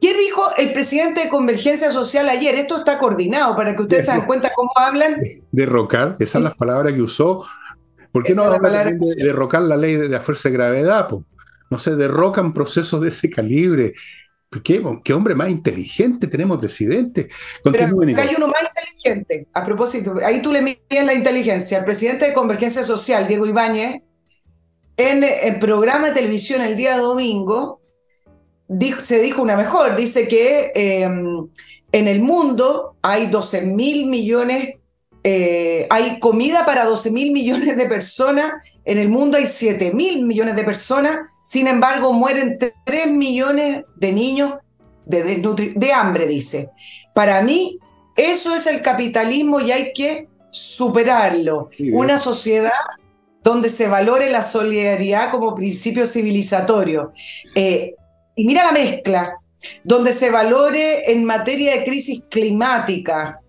¿Qué dijo el presidente de Convergencia Social ayer? Esto está coordinado para que ustedes se den cuenta cómo hablan. Derrocar, esas son las palabras que usó. ¿Por qué no hablan de derrocar la ley de la fuerza de gravedad, pues? No se derrocan procesos de ese calibre. ¿Qué hombre más inteligente tenemos, presidente? Pero hay uno más inteligente. A propósito, ahí tú le mides la inteligencia. El presidente de Convergencia Social, Diego Ibáñez, en el programa de televisión el día domingo, se dijo una mejor. Dice que en el mundo hay 12.000 millones Hay comida para 12.000 millones de personas, en el mundo hay 7.000 millones de personas, sin embargo mueren 3 millones de niños de hambre, dice. Para mí eso es el capitalismo y hay que superarlo. Sí, una sociedad donde se valore la solidaridad como principio civilizatorio. Y mira la mezcla, donde se valore en materia de crisis climática.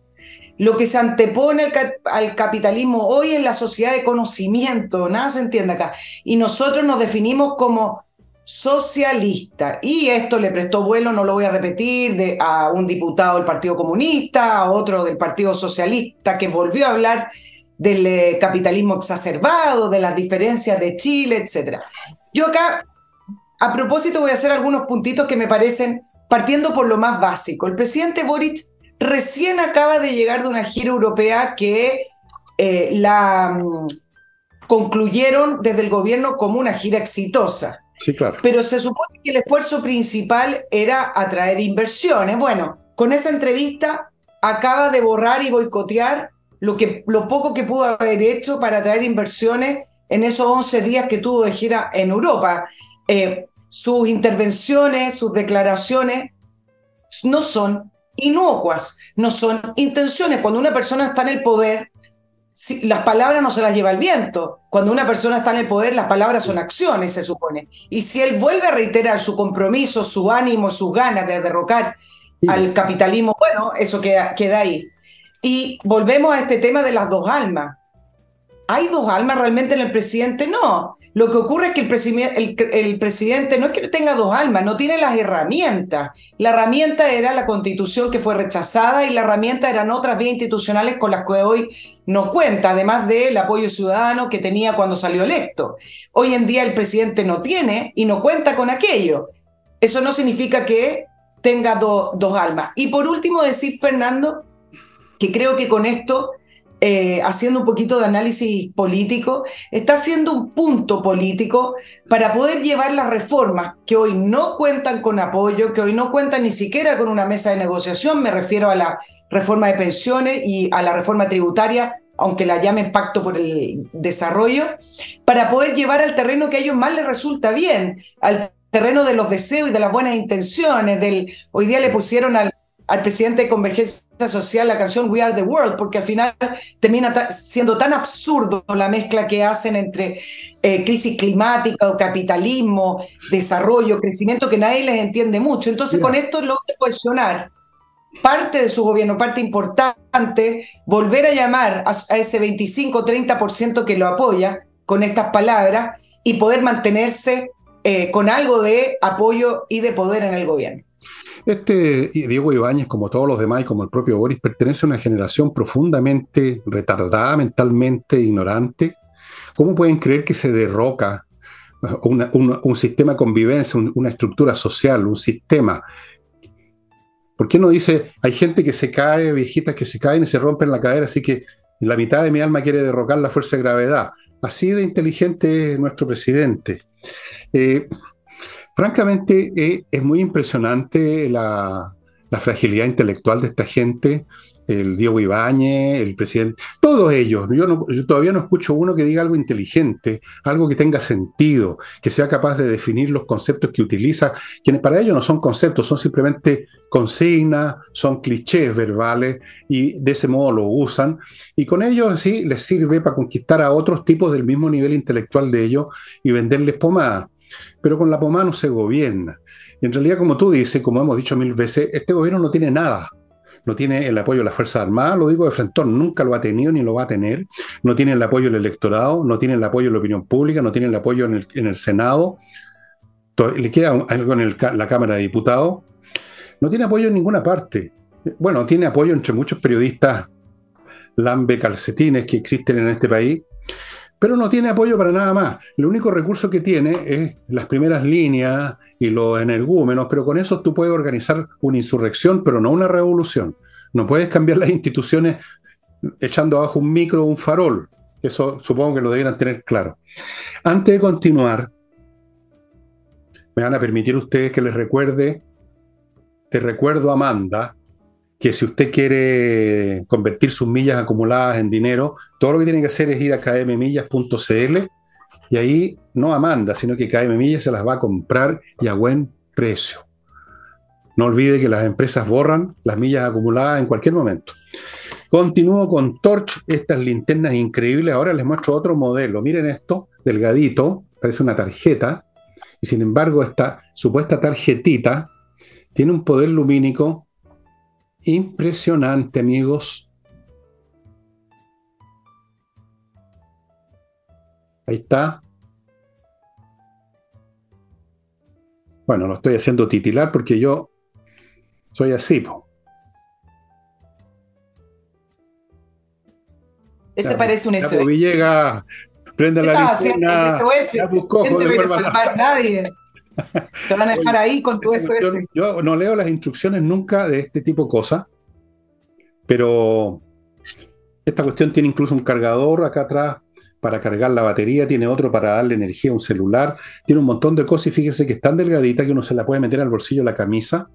Lo que se antepone al capitalismo hoy es la sociedad de conocimiento, nada se entiende acá. Y nosotros nos definimos como socialistas. Y esto le prestó vuelo, no lo voy a repetir, a un diputado del Partido Comunista, a otro del Partido Socialista, que volvió a hablar del capitalismo exacerbado, de las diferencias de Chile, etc. Yo acá, a propósito, voy a hacer algunos puntitos que me parecen, partiendo por lo más básico. El presidente Boric recién acaba de llegar de una gira europea que concluyeron desde el gobierno como una gira exitosa. Sí, claro. Pero se supone que el esfuerzo principal era atraer inversiones. Bueno, con esa entrevista acaba de borrar y boicotear lo poco que pudo haber hecho para atraer inversiones en esos 11 días que tuvo de gira en Europa. Sus intervenciones, sus declaraciones no son inocuas, no son intenciones. Cuando una persona está en el poder, las palabras no se las lleva el viento. Cuando una persona está en el poder, las palabras son acciones, se supone. Y si él vuelve a reiterar su compromiso, su ánimo, sus ganas de derrocar al capitalismo, bueno, eso queda ahí. Y volvemos a este tema de las dos almas. ¿Hay dos almas realmente en el presidente? No. Lo que ocurre es que el presidente no es que tenga dos almas, no tiene las herramientas. La herramienta era la Constitución, que fue rechazada, y la herramienta eran otras vías institucionales con las que hoy no cuenta, además del apoyo ciudadano que tenía cuando salió electo. Hoy en día el presidente no tiene y no cuenta con aquello. Eso no significa que tenga dos almas. Y por último decir, Fernando, que creo que con esto, haciendo un poquito de análisis político, está haciendo un punto político para poder llevar las reformas que hoy no cuentan con apoyo, que hoy no cuentan ni siquiera con una mesa de negociación. Me refiero a la reforma de pensiones y a la reforma tributaria, aunque la llamen pacto por el desarrollo, para poder llevar al terreno que a ellos más les resulta bien, al terreno de los deseos y de las buenas intenciones. Hoy día le pusieron al presidente de Convergencia Social la canción We Are the World, porque al final termina siendo tan absurdo la mezcla que hacen entre crisis climática o capitalismo, desarrollo, crecimiento, que nadie les entiende mucho. Entonces, con esto logra cohesionar parte de su gobierno, parte importante, volver a llamar a ese 25-30% que lo apoya con estas palabras y poder mantenerse con algo de apoyo y de poder en el gobierno. Diego Ibáñez, como todos los demás y como el propio Boris, pertenece a una generación profundamente retardada, mentalmente ignorante. ¿Cómo pueden creer que se derroca un sistema de convivencia, una estructura social, un sistema? ¿Por qué no dice, hay gente que se cae, viejitas que se caen y se rompen la cadera, así que la mitad de mi alma quiere derrocar la fuerza de gravedad? Así de inteligente es nuestro presidente. Francamente, es muy impresionante la fragilidad intelectual de esta gente, el Diego Ibáñez, el presidente, todos ellos. Yo todavía no escucho uno que diga algo inteligente, algo que tenga sentido, que sea capaz de definir los conceptos que utiliza, quienes para ellos no son conceptos, son simplemente consignas, son clichés verbales, y de ese modo lo usan, y con ellos sí les sirve para conquistar a otros tipos del mismo nivel intelectual de ellos y venderles pomada. Pero con la pomada no se gobierna. En realidad, como tú dices, como hemos dicho mil veces, este gobierno no tiene nada. No tiene el apoyo de las Fuerzas Armadas, lo digo de frente, nunca lo ha tenido ni lo va a tener. No tiene el apoyo del electorado, no tiene el apoyo de la opinión pública, no tiene el apoyo en el Senado. Le queda algo en la Cámara de Diputados. No tiene apoyo en ninguna parte. Bueno, tiene apoyo entre muchos periodistas lambe calcetines que existen en este país, pero no tiene apoyo para nada más. El único recurso que tiene es las primeras líneas y los energúmenos, pero con eso tú puedes organizar una insurrección, pero no una revolución. No puedes cambiar las instituciones echando abajo un micro o un farol. Eso supongo que lo debieran tener claro. Antes de continuar, me van a permitir ustedes que les recuerde, te recuerdo, Amanda, que si usted quiere convertir sus millas acumuladas en dinero, todo lo que tiene que hacer es ir a kmmillas.cl y ahí no a manda, sino que KM Millas se las va a comprar y a buen precio. No olvide que las empresas borran las millas acumuladas en cualquier momento. Continúo con Torch, estas linternas increíbles. Ahora les muestro otro modelo. Miren esto, delgadito, parece una tarjeta. Y sin embargo, esta supuesta tarjetita tiene un poder lumínico impresionante, amigos. Ahí está. Bueno, lo estoy haciendo titilar porque yo soy así, po. Ese ya, parece un SOS. Villegas, prende la linterna. No te va a salvar nadie. Te van a dejar ahí con tu SOS. Yo no leo las instrucciones nunca de este tipo de cosas, pero esta cuestión tiene incluso un cargador acá atrás para cargar la batería, tiene otro para darle energía a un celular, tiene un montón de cosas y fíjese que es tan delgadita que uno se la puede meter al bolsillo de la camisa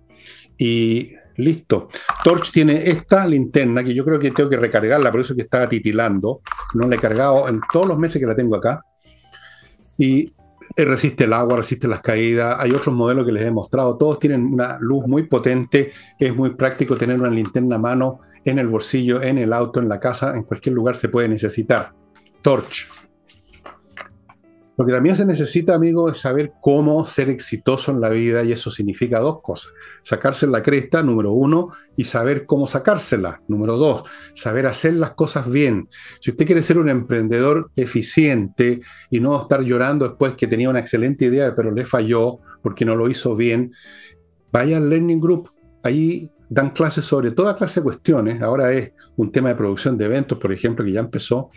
y listo. Torch tiene esta linterna que yo creo que tengo que recargarla, por eso es que está titilando, no la he cargado en todos los meses que la tengo acá, y resiste el agua, resiste las caídas. Hay otros modelos que les he mostrado, todos tienen una luz muy potente, es muy práctico tener una linterna a mano en el bolsillo, en el auto, en la casa, en cualquier lugar se puede necesitar. Torch. Lo que también se necesita, amigos, es saber cómo ser exitoso en la vida, y eso significa dos cosas: sacarse la cresta, número uno, y saber cómo sacársela, número dos, saber hacer las cosas bien. Si usted quiere ser un emprendedor eficiente y no estar llorando después que tenía una excelente idea pero le falló porque no lo hizo bien, vaya al Learning Group. Ahí dan clases sobre toda clase de cuestiones. Ahora es un tema de producción de eventos, por ejemplo, que ya empezó.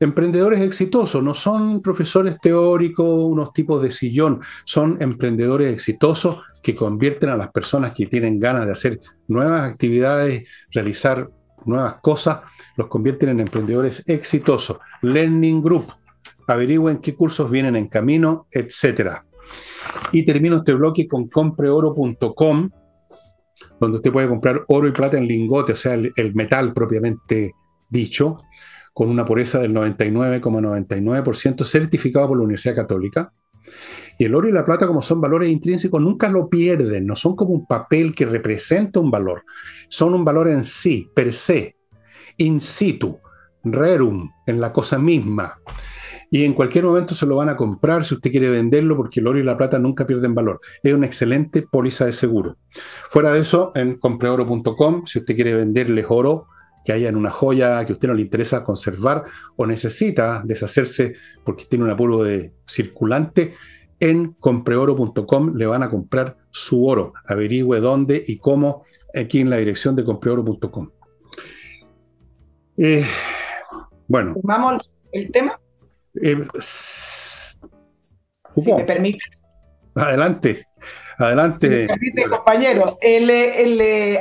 Emprendedores exitosos, no son profesores teóricos, unos tipos de sillón, son emprendedores exitosos que convierten a las personas que tienen ganas de hacer nuevas actividades, realizar nuevas cosas, los convierten en emprendedores exitosos. Learning Group, averigüen qué cursos vienen en camino, etc. Y termino este bloque con compreoro.com, donde usted puede comprar oro y plata en lingote, o sea, el metal propiamente dicho, con una pureza del 99,99%, certificado por la Universidad Católica. Y el oro y la plata, como son valores intrínsecos, nunca lo pierden, no son como un papel que representa un valor, son un valor en sí, per se, in situ, rerum, en la cosa misma. Y en cualquier momento se lo van a comprar si usted quiere venderlo, porque el oro y la plata nunca pierden valor. Es una excelente póliza de seguro. Fuera de eso, en compreoro.com, si usted quiere venderles oro, que haya en una joya que a usted no le interesa conservar o necesita deshacerse porque tiene un apuro de circulante, en compreoro.com le van a comprar su oro. Averigüe dónde y cómo, aquí en la dirección de compreoro.com. Bueno. ¿Vamos el tema? Si me permites. Adelante. Adelante. Sí, compañero,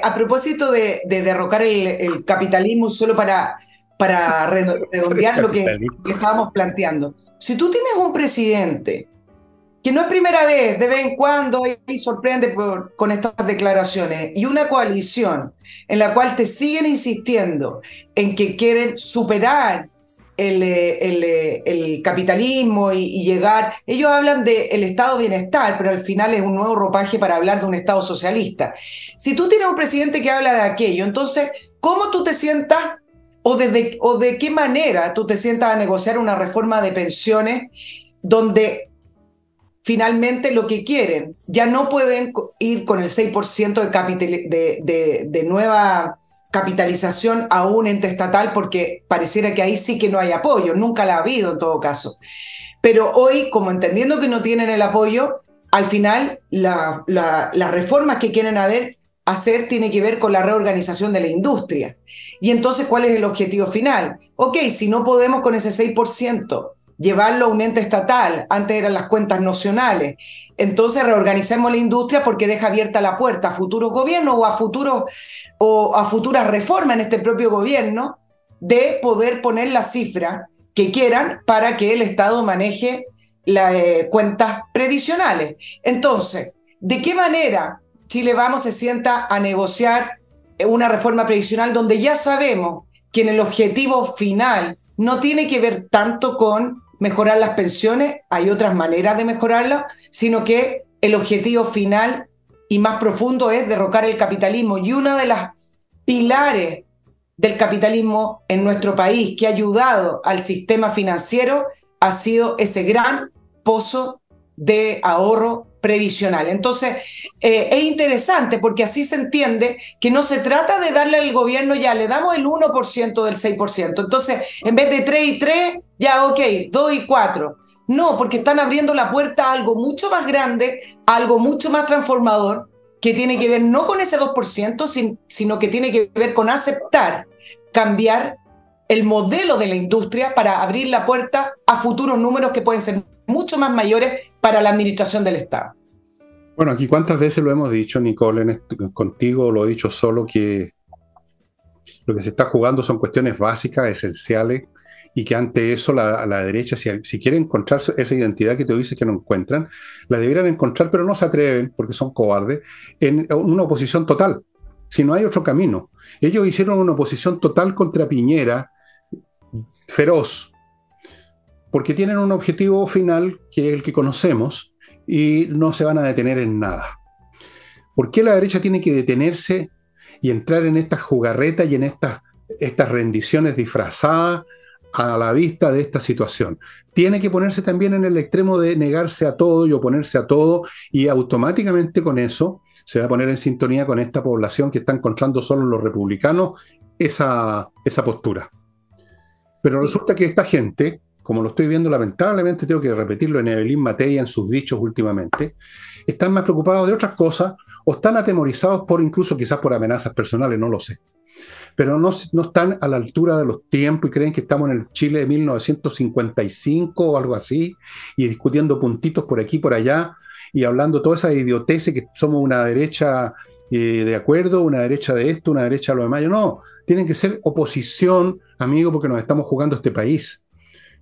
a propósito de derrocar el capitalismo, solo para redondear lo que estábamos planteando. Si tú tienes un presidente que no es primera vez, de vez en cuando y sorprende con estas declaraciones, y una coalición en la cual te siguen insistiendo en que quieren superar el capitalismo y llegar, ellos hablan del Estado de bienestar, pero al final es un nuevo ropaje para hablar de un Estado socialista. Si tú tienes un presidente que habla de aquello, entonces, ¿cómo tú te sientas o de qué manera tú te sientas a negociar una reforma de pensiones donde finalmente lo que quieren, ya no pueden ir con el 6% de nueva capitalización a un ente estatal, porque pareciera que ahí sí que no hay apoyo, nunca la ha habido en todo caso. Pero hoy, como entendiendo que no tienen el apoyo, al final las reformas que quieren hacer tiene que ver con la reorganización de la industria. Y entonces, ¿cuál es el objetivo final? Ok, si no podemos con ese 6%, llevarlo a un ente estatal, antes eran las cuentas nacionales. Entonces reorganicemos la industria porque deja abierta la puerta a futuros gobiernos o a futuras reformas en este propio gobierno de poder poner la cifra que quieran para que el Estado maneje las cuentas previsionales. Entonces, ¿de qué manera Chile Vamos se sienta a negociar una reforma previsional donde ya sabemos que en el objetivo final no tiene que ver tanto con mejorar las pensiones, hay otras maneras de mejorarlas, sino que el objetivo final y más profundo es derrocar el capitalismo. Y una de las pilares del capitalismo en nuestro país que ha ayudado al sistema financiero ha sido ese gran pozo de ahorro previsional. Entonces, es interesante porque así se entiende que no se trata de darle al gobierno ya, le damos el 1% del 6%. Entonces, en vez de 3 y 3, ya, ok, 2 y 4. No, porque están abriendo la puerta a algo mucho más grande, a algo mucho más transformador, que tiene que ver no con ese 2%, sino que tiene que ver con aceptar, cambiar el modelo de la industria para abrir la puerta a futuros números que pueden ser mucho más mayores para la administración del Estado. Bueno, aquí cuántas veces lo hemos dicho, Nicole, contigo lo he dicho solo, que lo que se está jugando son cuestiones básicas, esenciales, y que ante eso la derecha, si quiere encontrar esa identidad que te dices que no encuentran, la debieran encontrar, pero no se atreven, porque son cobardes, en una oposición total, si no hay otro camino. Ellos hicieron una oposición total contra Piñera, feroz, porque tienen un objetivo final que es el que conocemos y no se van a detener en nada. ¿Por qué la derecha tiene que detenerse y entrar en estas jugarretas y en estas rendiciones disfrazadas a la vista de esta situación? Tiene que ponerse también en el extremo de negarse a todo y oponerse a todo, y automáticamente con eso se va a poner en sintonía con esta población que está encontrando solo los republicanos esa postura. Pero resulta que esta gente, como lo estoy viendo, lamentablemente tengo que repetirlo en Evelyn Matthei, en sus dichos últimamente, están más preocupados de otras cosas o están atemorizados por, incluso quizás por amenazas personales, no lo sé. Pero no están a la altura de los tiempos y creen que estamos en el Chile de 1955 o algo así, y discutiendo puntitos por aquí, por allá, y hablando toda esa idiotez que somos una derecha de acuerdo, una derecha de esto, una derecha de lo demás. No, tienen que ser oposición, amigo, porque nos estamos jugando este país.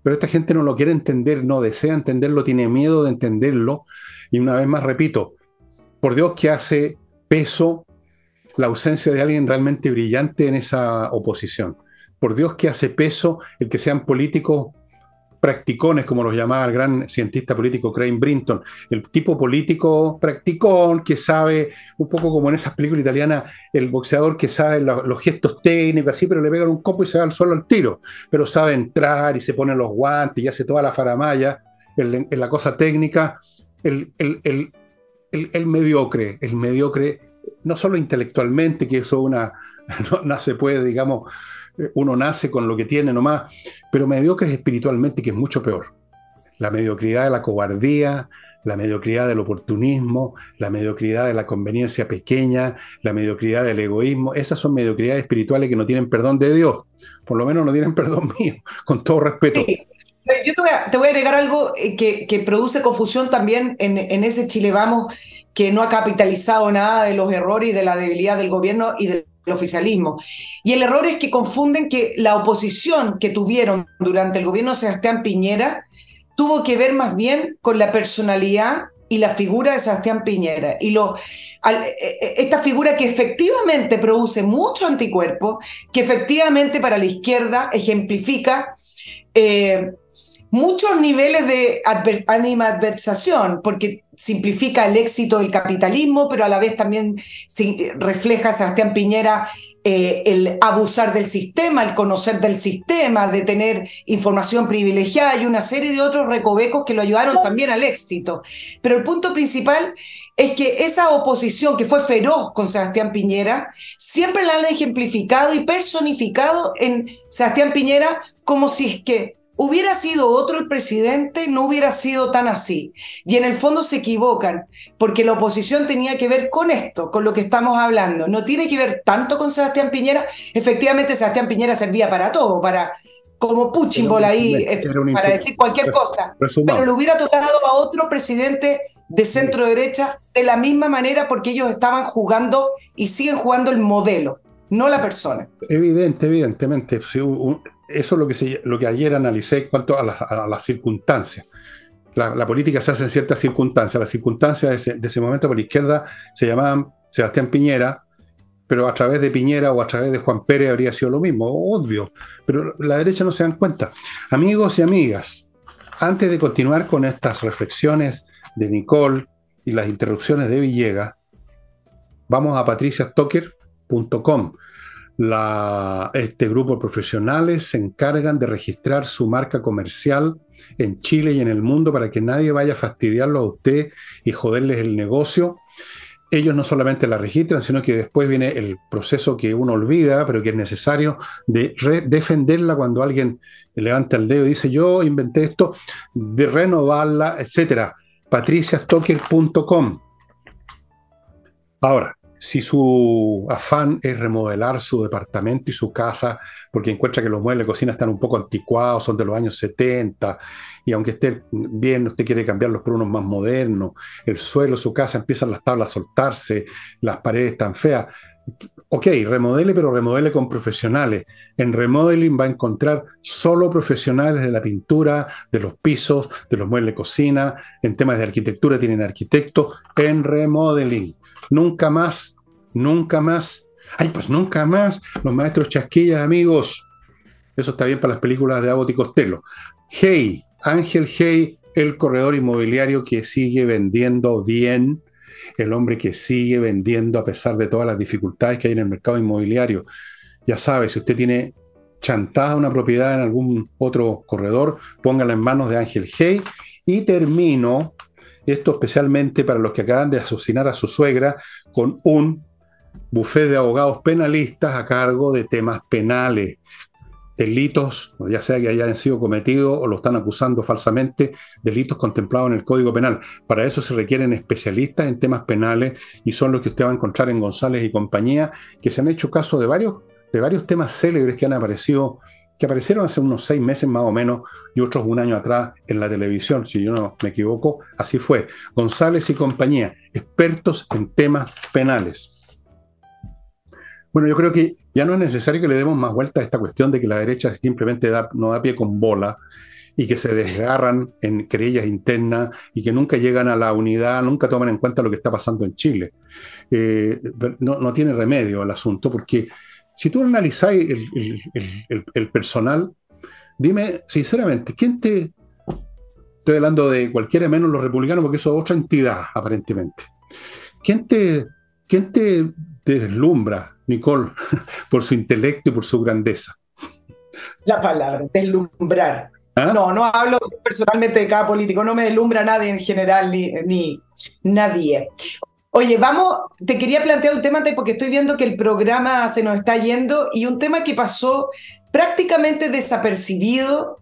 Pero esta gente no lo quiere entender, no desea entenderlo, tiene miedo de entenderlo. Y una vez más repito, por Dios que hace peso la ausencia de alguien realmente brillante en esa oposición. Por Dios que hace peso el que sean políticos practicones, como los llamaba el gran cientista político Craig Brinton, el tipo político practicón que sabe, un poco como en esas películas italianas, el boxeador que sabe los gestos técnicos, así, pero le pegan un copo y se va al suelo al tiro, pero sabe entrar y se pone los guantes y hace toda la faramalla en la cosa técnica. El mediocre, no solo intelectualmente, que eso no se puede, digamos, uno nace con lo que tiene nomás, pero mediocres espiritualmente, que es mucho peor. La mediocridad de la cobardía, la mediocridad del oportunismo, la mediocridad de la conveniencia pequeña, la mediocridad del egoísmo, esas son mediocridades espirituales que no tienen perdón de Dios, por lo menos no tienen perdón mío, con todo respeto. Sí. Yo te voy a agregar algo que produce confusión también en ese Chile Vamos, que no ha capitalizado nada de los errores y de la debilidad del gobierno y del oficialismo. Y el error es que confunden que la oposición que tuvieron durante el gobierno de Sebastián Piñera tuvo que ver más bien con la personalidad y la figura de Sebastián Piñera. Y esta figura que efectivamente produce mucho anticuerpo, que efectivamente para la izquierda ejemplifica muchos niveles de animadversación, porque simplifica el éxito del capitalismo, pero a la vez también refleja a Sebastián Piñera el abusar del sistema, el conocer del sistema, de tener información privilegiada y una serie de otros recovecos que lo ayudaron también al éxito. Pero el punto principal es que esa oposición que fue feroz con Sebastián Piñera, siempre la han ejemplificado y personificado en Sebastián Piñera como si es que hubiera sido otro el presidente, no hubiera sido tan así. Y en el fondo se equivocan, porque la oposición tenía que ver con esto, con lo que estamos hablando. No tiene que ver tanto con Sebastián Piñera. Efectivamente, Sebastián Piñera servía para todo, para como Puchimbol ahí, para decir cualquier cosa. Pero le hubiera tocado a otro presidente de centro derecha de la misma manera, porque ellos estaban jugando y siguen jugando el modelo, no la persona. Evidentemente. Si eso es lo que ayer analicé en cuanto a las circunstancias. La política se hace en ciertas circunstancias. Las circunstancias de ese momento por la izquierda se llamaban Sebastián Piñera, pero a través de Piñera o a través de Juan Pérez habría sido lo mismo, obvio, pero la derecha no se dan cuenta. Amigos y amigas, antes de continuar con estas reflexiones de Nicole y las interrupciones de Villegas, vamos a patriciastocker.com. Este grupo de profesionales se encargan de registrar su marca comercial en Chile y en el mundo para que nadie vaya a fastidiarlo a usted y joderles el negocio. Ellos no solamente la registran, sino que después viene el proceso que uno olvida, pero que es necesario, de defenderla cuando alguien levanta el dedo y dice yo inventé esto, de renovarla, etc. patriciastocker.com. Ahora, si su afán es remodelar su departamento y su casa porque encuentra que los muebles de cocina están un poco anticuados, son de los años 70 y aunque esté bien, usted quiere cambiarlos por unos más modernos, el suelo de su casa empiezan las tablas a soltarse, las paredes están feas, ok, remodele, pero remodele con profesionales. En Remodeling va a encontrar solo profesionales de la pintura, de los pisos, de los muebles de cocina, en temas de arquitectura tienen arquitectos en Remodeling. Nunca más, nunca más. Ay, pues nunca más los maestros chasquillas, amigos. Eso está bien para las películas de Abbott y Costello. Hey, Ángel Hey, el corredor inmobiliario que sigue vendiendo bien. El hombre que sigue vendiendo a pesar de todas las dificultades que hay en el mercado inmobiliario. Ya sabe, si usted tiene chantada una propiedad en algún otro corredor, póngala en manos de Ángel Hey. Y termino, esto especialmente para los que acaban de asesinar a su suegra, con un buffet de abogados penalistas a cargo de temas penales. Delitos, ya sea que hayan sido cometidos o lo están acusando falsamente, delitos contemplados en el Código Penal. Para eso se requieren especialistas en temas penales y son los que usted va a encontrar en González y compañía, que se han hecho caso de varios temas célebres que han aparecido, que aparecieron hace unos 6 meses más o menos y otros un año atrás en la televisión, si yo no me equivoco, así fue. González y compañía, expertos en temas penales. Bueno, yo creo que ya no es necesario que le demos más vuelta a esta cuestión de que la derecha simplemente no da pie con bola y que se desgarran en querellas internas y que nunca llegan a la unidad, nunca toman en cuenta lo que está pasando en Chile. No tiene remedio el asunto, porque si tú analizás el personal, dime sinceramente, ¿quién te...? Estoy hablando de cualquiera menos los republicanos, porque eso es otra entidad, aparentemente. ¿Quién te deslumbra, Nicole, por su intelecto y por su grandeza? La palabra, deslumbrar. ¿Ah? No hablo personalmente de cada político, no me deslumbra nadie en general, ni nadie. Oye, vamos, te quería plantear un tema antes porque estoy viendo que el programa se nos está yendo y un tema que pasó prácticamente desapercibido,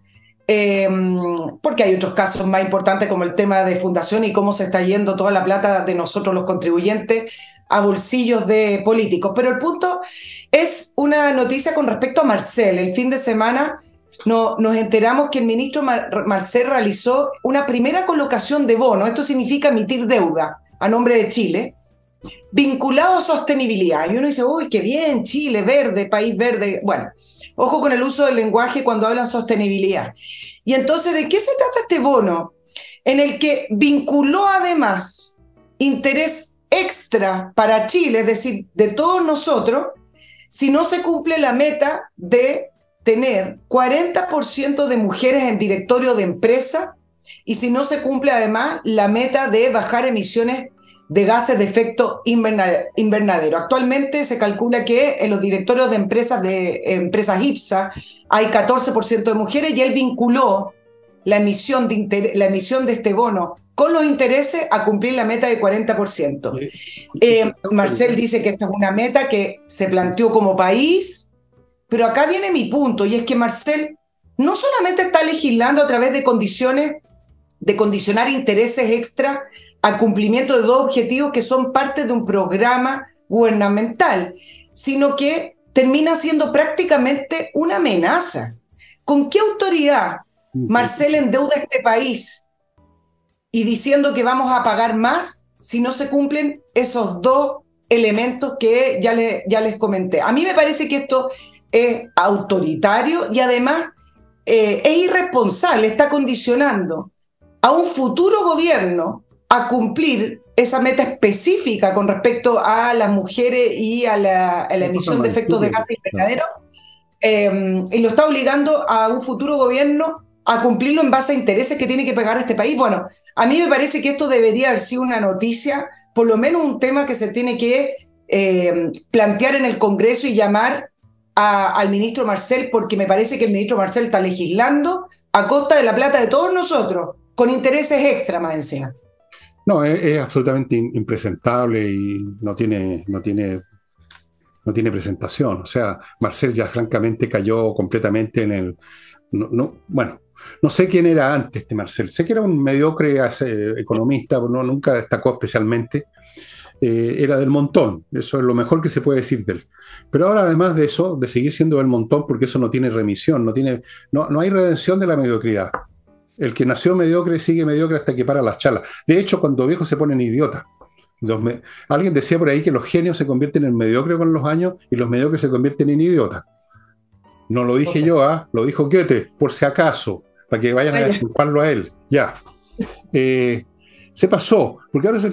porque hay otros casos más importantes como el tema de fundación y cómo se está yendo toda la plata de nosotros los contribuyentes a bolsillos de políticos. Pero el punto es una noticia con respecto a Marcel. El fin de semana nos enteramos que el ministro Marcel realizó una primera colocación de bono, esto significa emitir deuda a nombre de Chile, vinculado a sostenibilidad. Y uno dice, uy, qué bien, Chile, verde, país verde. Bueno, ojo con el uso del lenguaje cuando hablan sostenibilidad. Y entonces, ¿de qué se trata este bono? En el que vinculó además interés extra para Chile, es decir, de todos nosotros, si no se cumple la meta de tener 40% de mujeres en directorio de empresa y si no se cumple además la meta de bajar emisiones de gases de efecto invernadero. Actualmente se calcula que en los directorios de empresas IPSA hay 14% de mujeres y él vinculó la emisión de este bono con los intereses a cumplir la meta de 40%. Marcel dice que esta es una meta que se planteó como país, pero acá viene mi punto, y es que Marcel no solamente está legislando a través de condiciones, de condicionar intereses extra al cumplimiento de 2 objetivos que son parte de un programa gubernamental, sino que termina siendo prácticamente una amenaza. ¿Con qué autoridad Marcel endeuda a este país y diciendo que vamos a pagar más si no se cumplen esos 2 elementos que ya les comenté? A mí me parece que esto es autoritario y además es irresponsable, está condicionando a un futuro gobierno a cumplir esa meta específica con respecto a las mujeres y a la emisión de efectos de gases invernadero, y lo está obligando a un futuro gobierno a cumplirlo en base a intereses que tiene que pagar a este país. Bueno, a mí me parece que esto debería haber sido una noticia, por lo menos un tema que se tiene que plantear en el Congreso y llamar al ministro Marcel, porque me parece que el ministro Marcel está legislando a costa de la plata de todos nosotros, con intereses extra más encima. No, es absolutamente impresentable y no tiene presentación. O sea, Marcel ya francamente cayó completamente en el... Bueno, no sé quién era antes este Marcel. Sé que era un mediocre economista, nunca destacó especialmente. Era del montón. Eso es lo mejor que se puede decir de él. Pero ahora, además de eso, de seguir siendo del montón, porque eso no tiene remisión, no hay redención de la mediocridad. El que nació mediocre sigue mediocre hasta que para las chalas. De hecho, cuando viejos se ponen idiotas. Alguien decía por ahí que los genios se convierten en mediocres con los años y los mediocres se convierten en idiotas. No lo dije yo, lo dijo Goethe, por si acaso, para que vayan a disculparlo a él. Ya. Se pasó, porque ahora se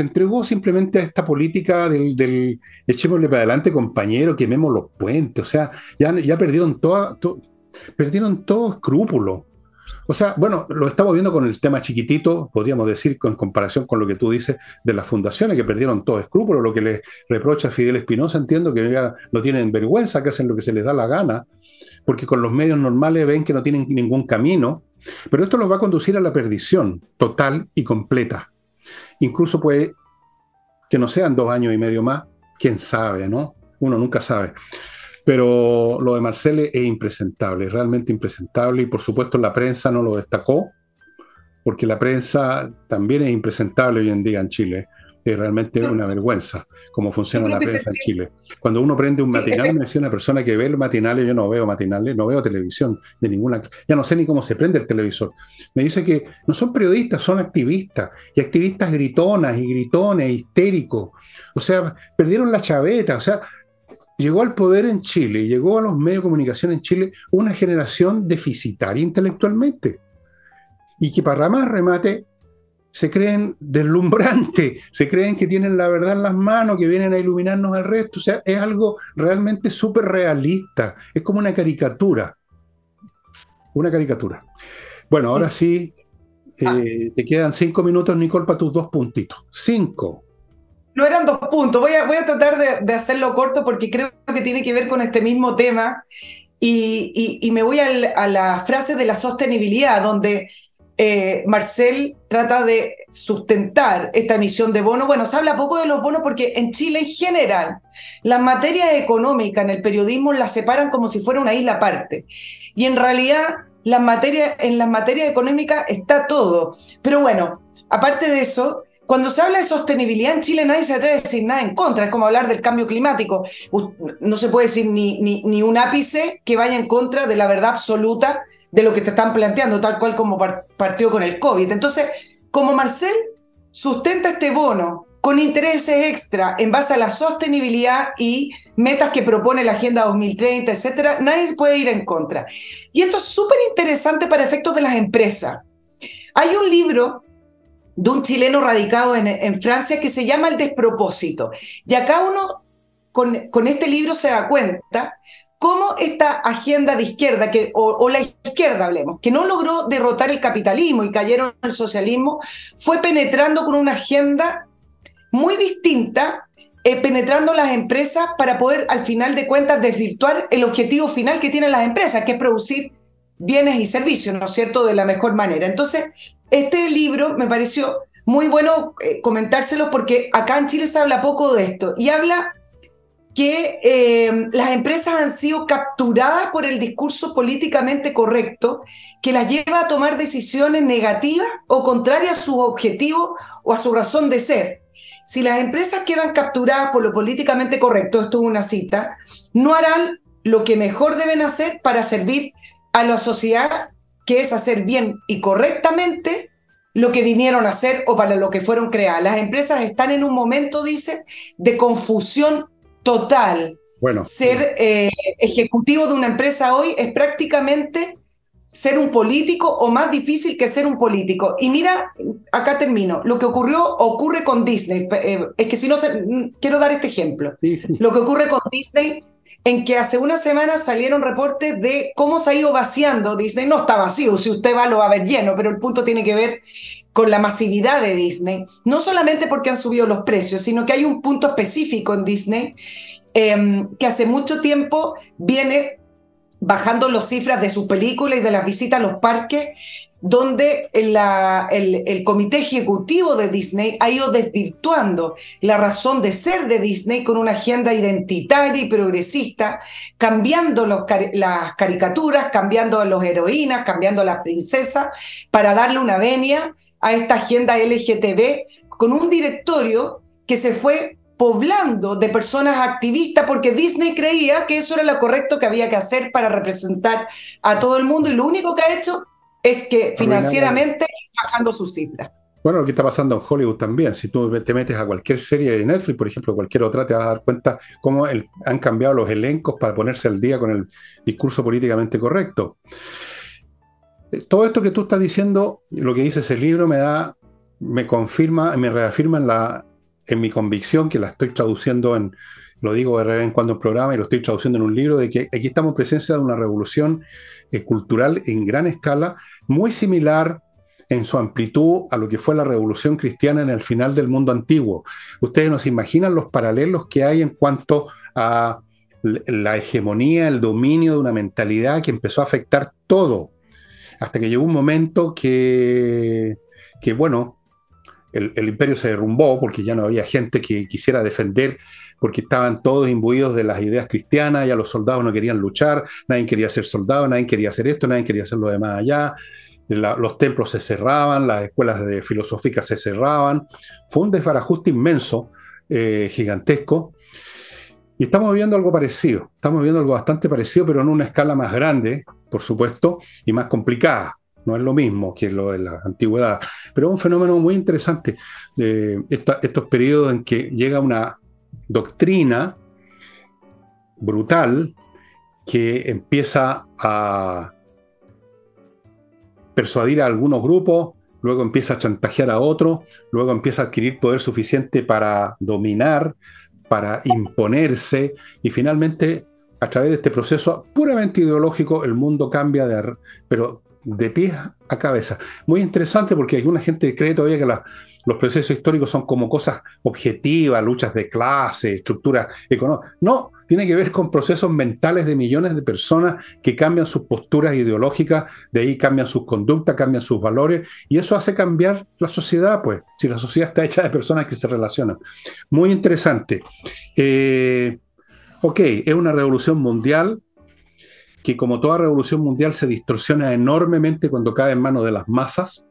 entregó simplemente a esta política del echémosle para adelante, compañero, quememos los puentes. O sea, ya perdieron todo escrúpulo. O sea, bueno, lo estamos viendo con el tema chiquitito, podríamos decir, en comparación con lo que tú dices de las fundaciones, que perdieron todo escrúpulo, lo que les reprocha Fidel Espinosa, entiendo que ya no tienen vergüenza, que hacen lo que se les da la gana, porque con los medios normales ven que no tienen ningún camino, pero esto los va a conducir a la perdición total y completa. Incluso puede que no sean 2 años y medio más, quién sabe, ¿no? Uno nunca sabe. Pero lo de Marcel es impresentable, realmente impresentable, y por supuesto la prensa no lo destacó, porque la prensa también es impresentable hoy en día en Chile. Es realmente una vergüenza cómo funciona la prensa en Chile. Cuando uno prende un matinal, me decía una persona que ve el matinal, yo no veo matinales, no veo televisión de ninguna, ya no sé ni cómo se prende el televisor. Me dice que no son periodistas, son activistas, y activistas gritonas y gritones, histéricos. O sea, perdieron la chaveta, o sea... Llegó al poder en Chile, llegó a los medios de comunicación en Chile una generación deficitaria intelectualmente. Y que para más remate se creen deslumbrantes, se creen que tienen la verdad en las manos, que vienen a iluminarnos al resto. O sea, es algo realmente súper realista. Es como una caricatura. Una caricatura. Bueno, ahora sí, te quedan 5 minutos, Nicole, para tus 2 puntitos. 5. No eran 2 puntos, voy a tratar de hacerlo corto porque creo que tiene que ver con este mismo tema y me voy a la frase de la sostenibilidad, donde Marcel trata de sustentar esta emisión de bonos. Bueno, se habla poco de los bonos porque en Chile en general las materias económicas en el periodismo las separan como si fuera una isla aparte y en realidad en las materias económicas está todo. Pero bueno, aparte de eso... Cuando se habla de sostenibilidad en Chile nadie se atreve a decir nada en contra, es como hablar del cambio climático. No se puede decir ni un ápice que vaya en contra de la verdad absoluta de lo que te están planteando, tal cual como partió con el COVID. Entonces, como Marcel sustenta este bono con intereses extra en base a la sostenibilidad y metas que propone la Agenda 2030, etcétera, nadie puede ir en contra. Y esto es súper interesante para efectos de las empresas. Hay un libro... de un chileno radicado en Francia que se llama El despropósito. Y acá uno con este libro se da cuenta cómo esta agenda de izquierda, o la izquierda hablemos, que no logró derrotar el capitalismo y cayeron en el socialismo, fue penetrando con una agenda muy distinta, penetrando las empresas para poder al final de cuentas desvirtuar el objetivo final que tienen las empresas, que es producir bienes y servicios, ¿no es cierto?, de la mejor manera. Entonces, este libro me pareció muy bueno comentárselo porque acá en Chile se habla poco de esto y habla que las empresas han sido capturadas por el discurso políticamente correcto que las lleva a tomar decisiones negativas o contrarias a sus objetivos o a su razón de ser. Si las empresas quedan capturadas por lo políticamente correcto, esto es una cita, no harán lo que mejor deben hacer para servir a la sociedad, que es hacer bien y correctamente lo que vinieron a hacer o para lo que fueron creadas. Las empresas están en un momento, dice, de confusión total. Bueno, ser ejecutivo de una empresa hoy es prácticamente ser un político o más difícil que ser un político. Y mira, acá termino. Lo que ocurre con Disney. Es que si no, quiero dar este ejemplo. Sí, sí. Lo que ocurre con Disney, en que hace una semana salieron reportes de cómo se ha ido vaciando Disney. No está vacío, si usted va lo va a ver lleno, pero el punto tiene que ver con la masividad de Disney. No solamente porque han subido los precios, sino que hay un punto específico en Disney que hace mucho tiempo viene bajando las cifras de sus películas y de las visitas a los parques, donde el comité ejecutivo de Disney ha ido desvirtuando la razón de ser de Disney con una agenda identitaria y progresista, cambiando las caricaturas, cambiando a las heroínas, cambiando a las princesas, para darle una venia a esta agenda LGTB, con un directorio que se fue poblando de personas activistas, porque Disney creía que eso era lo correcto que había que hacer para representar a todo el mundo, y lo único que ha hecho es que financieramente bajando sus cifras. Bueno, lo que está pasando en Hollywood también, si tú te metes a cualquier serie de Netflix, por ejemplo, cualquier otra, te vas a dar cuenta cómo han cambiado los elencos para ponerse al día con el discurso políticamente correcto. Todo esto que tú estás diciendo, lo que dice ese libro, me confirma, me reafirma en mi convicción, que la estoy traduciendo lo digo de vez en cuando en el programa y lo estoy traduciendo en un libro, de que aquí estamos en presencia de una revolución cultural en gran escala, muy similar en su amplitud a lo que fue la revolución cristiana en el final del mundo antiguo. Ustedes no se imaginan los paralelos que hay en cuanto a la hegemonía, el dominio de una mentalidad que empezó a afectar todo, hasta que llegó un momento que bueno, el imperio se derrumbó porque ya no había gente que quisiera defender, porque estaban todos imbuidos de las ideas cristianas, ya los soldados no querían luchar, nadie quería ser soldado, nadie quería hacer esto, nadie quería hacer lo demás allá, los templos se cerraban, las escuelas filosóficas se cerraban, fue un desbarajuste inmenso, gigantesco, y estamos viendo algo parecido, estamos viendo algo bastante parecido, pero en una escala más grande, por supuesto, y más complicada. No es lo mismo que lo de la antigüedad, pero es un fenómeno muy interesante. Estos periodos en que llega una doctrina brutal que empieza a persuadir a algunos grupos, luego empieza a chantajear a otros, luego empieza a adquirir poder suficiente para dominar, para imponerse, y finalmente, a través de este proceso puramente ideológico, el mundo cambia de pies a cabeza. Muy interesante, porque alguna gente cree todavía que los procesos históricos son como cosas objetivas, luchas de clase, estructuras económicas. No, tiene que ver con procesos mentales de millones de personas que cambian sus posturas ideológicas, de ahí cambian sus conductas, cambian sus valores, y eso hace cambiar la sociedad, pues, si la sociedad está hecha de personas que se relacionan. Muy interesante. Ok, es una revolución mundial, que como toda revolución mundial se distorsiona enormemente cuando cae en manos de las masas,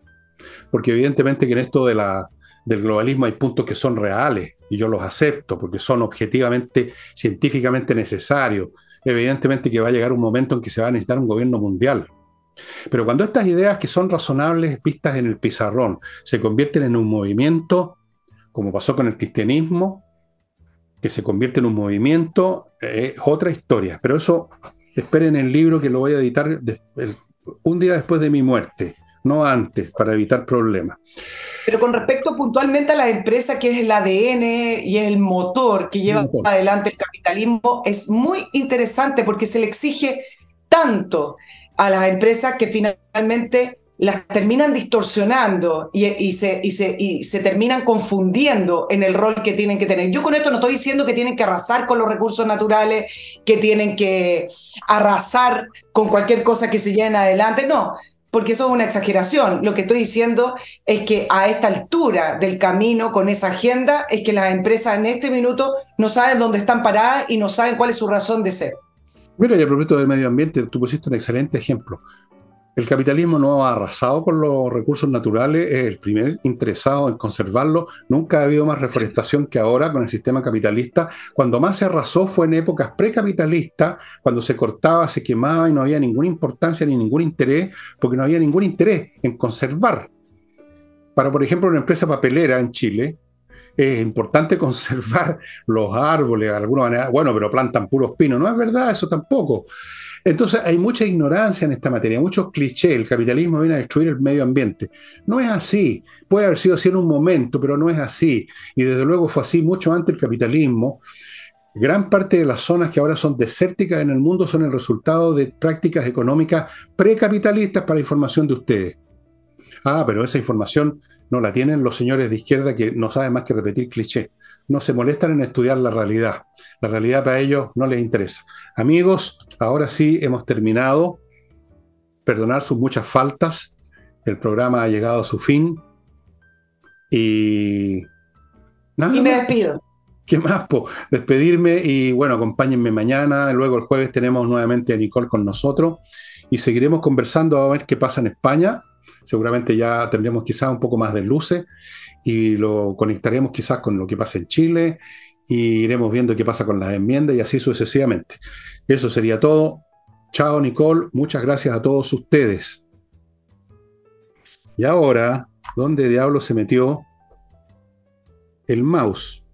porque evidentemente que en esto del globalismo hay puntos que son reales, y yo los acepto, porque son objetivamente, científicamente necesarios. Evidentemente que va a llegar un momento en que se va a necesitar un gobierno mundial. Pero cuando estas ideas que son razonables vistas en el pizarrón se convierten en un movimiento, como pasó con el cristianismo, que se convierte en un movimiento, es otra historia. Pero eso... Esperen el libro, que lo voy a editar un día después de mi muerte, no antes, para evitar problemas. Pero con respecto puntualmente a la empresa, que es el ADN y el motor que lleva adelante el capitalismo, es muy interesante porque se le exige tanto a las empresas que finalmente las terminan distorsionando y se terminan confundiendo en el rol que tienen que tener. Yo con esto no estoy diciendo que tienen que arrasar con los recursos naturales, que tienen que arrasar con cualquier cosa que se lleven adelante, no, porque eso es una exageración. Lo que estoy diciendo es que a esta altura del camino, con esa agenda, es que las empresas en este minuto no saben dónde están paradas y no saben cuál es su razón de ser. Mira, y a propósito del medio ambiente, tú pusiste un excelente ejemplo. El capitalismo no ha arrasado con los recursos naturales, es el primer interesado en conservarlos. Nunca ha habido más reforestación que ahora con el sistema capitalista. Cuando más se arrasó fue en épocas precapitalistas, cuando se cortaba, se quemaba y no había ninguna importancia ni ningún interés, porque no había ningún interés en conservar. Para, por ejemplo, una empresa papelera en Chile, es importante conservar los árboles de alguna manera. Bueno, pero plantan puros pinos. No es verdad, eso tampoco. Entonces hay mucha ignorancia en esta materia, muchos clichés. El capitalismo viene a destruir el medio ambiente. No es así. Puede haber sido así en un momento, pero no es así. Y desde luego fue así mucho antes el capitalismo. Gran parte de las zonas que ahora son desérticas en el mundo son el resultado de prácticas económicas precapitalistas, para información de ustedes. Ah, pero esa información no la tienen los señores de izquierda, que no saben más que repetir clichés. No se molestan en estudiar la realidad. La realidad para ellos no les interesa. Amigos, ahora sí hemos terminado. Perdonar sus muchas faltas. El programa ha llegado a su fin. Y... nada, y me despido. ¿Qué más, po? Despedirme y, bueno, acompáñenme mañana. Luego el jueves tenemos nuevamente a Nicole con nosotros y seguiremos conversando a ver qué pasa en España. Seguramente ya tendremos quizás un poco más de luces y lo conectaremos quizás con lo que pasa en Chile y iremos viendo qué pasa con las enmiendas y así sucesivamente. Eso sería todo. Chao, Nicole. Muchas gracias a todos ustedes. Y ahora, ¿dónde diablo se metió el mouse?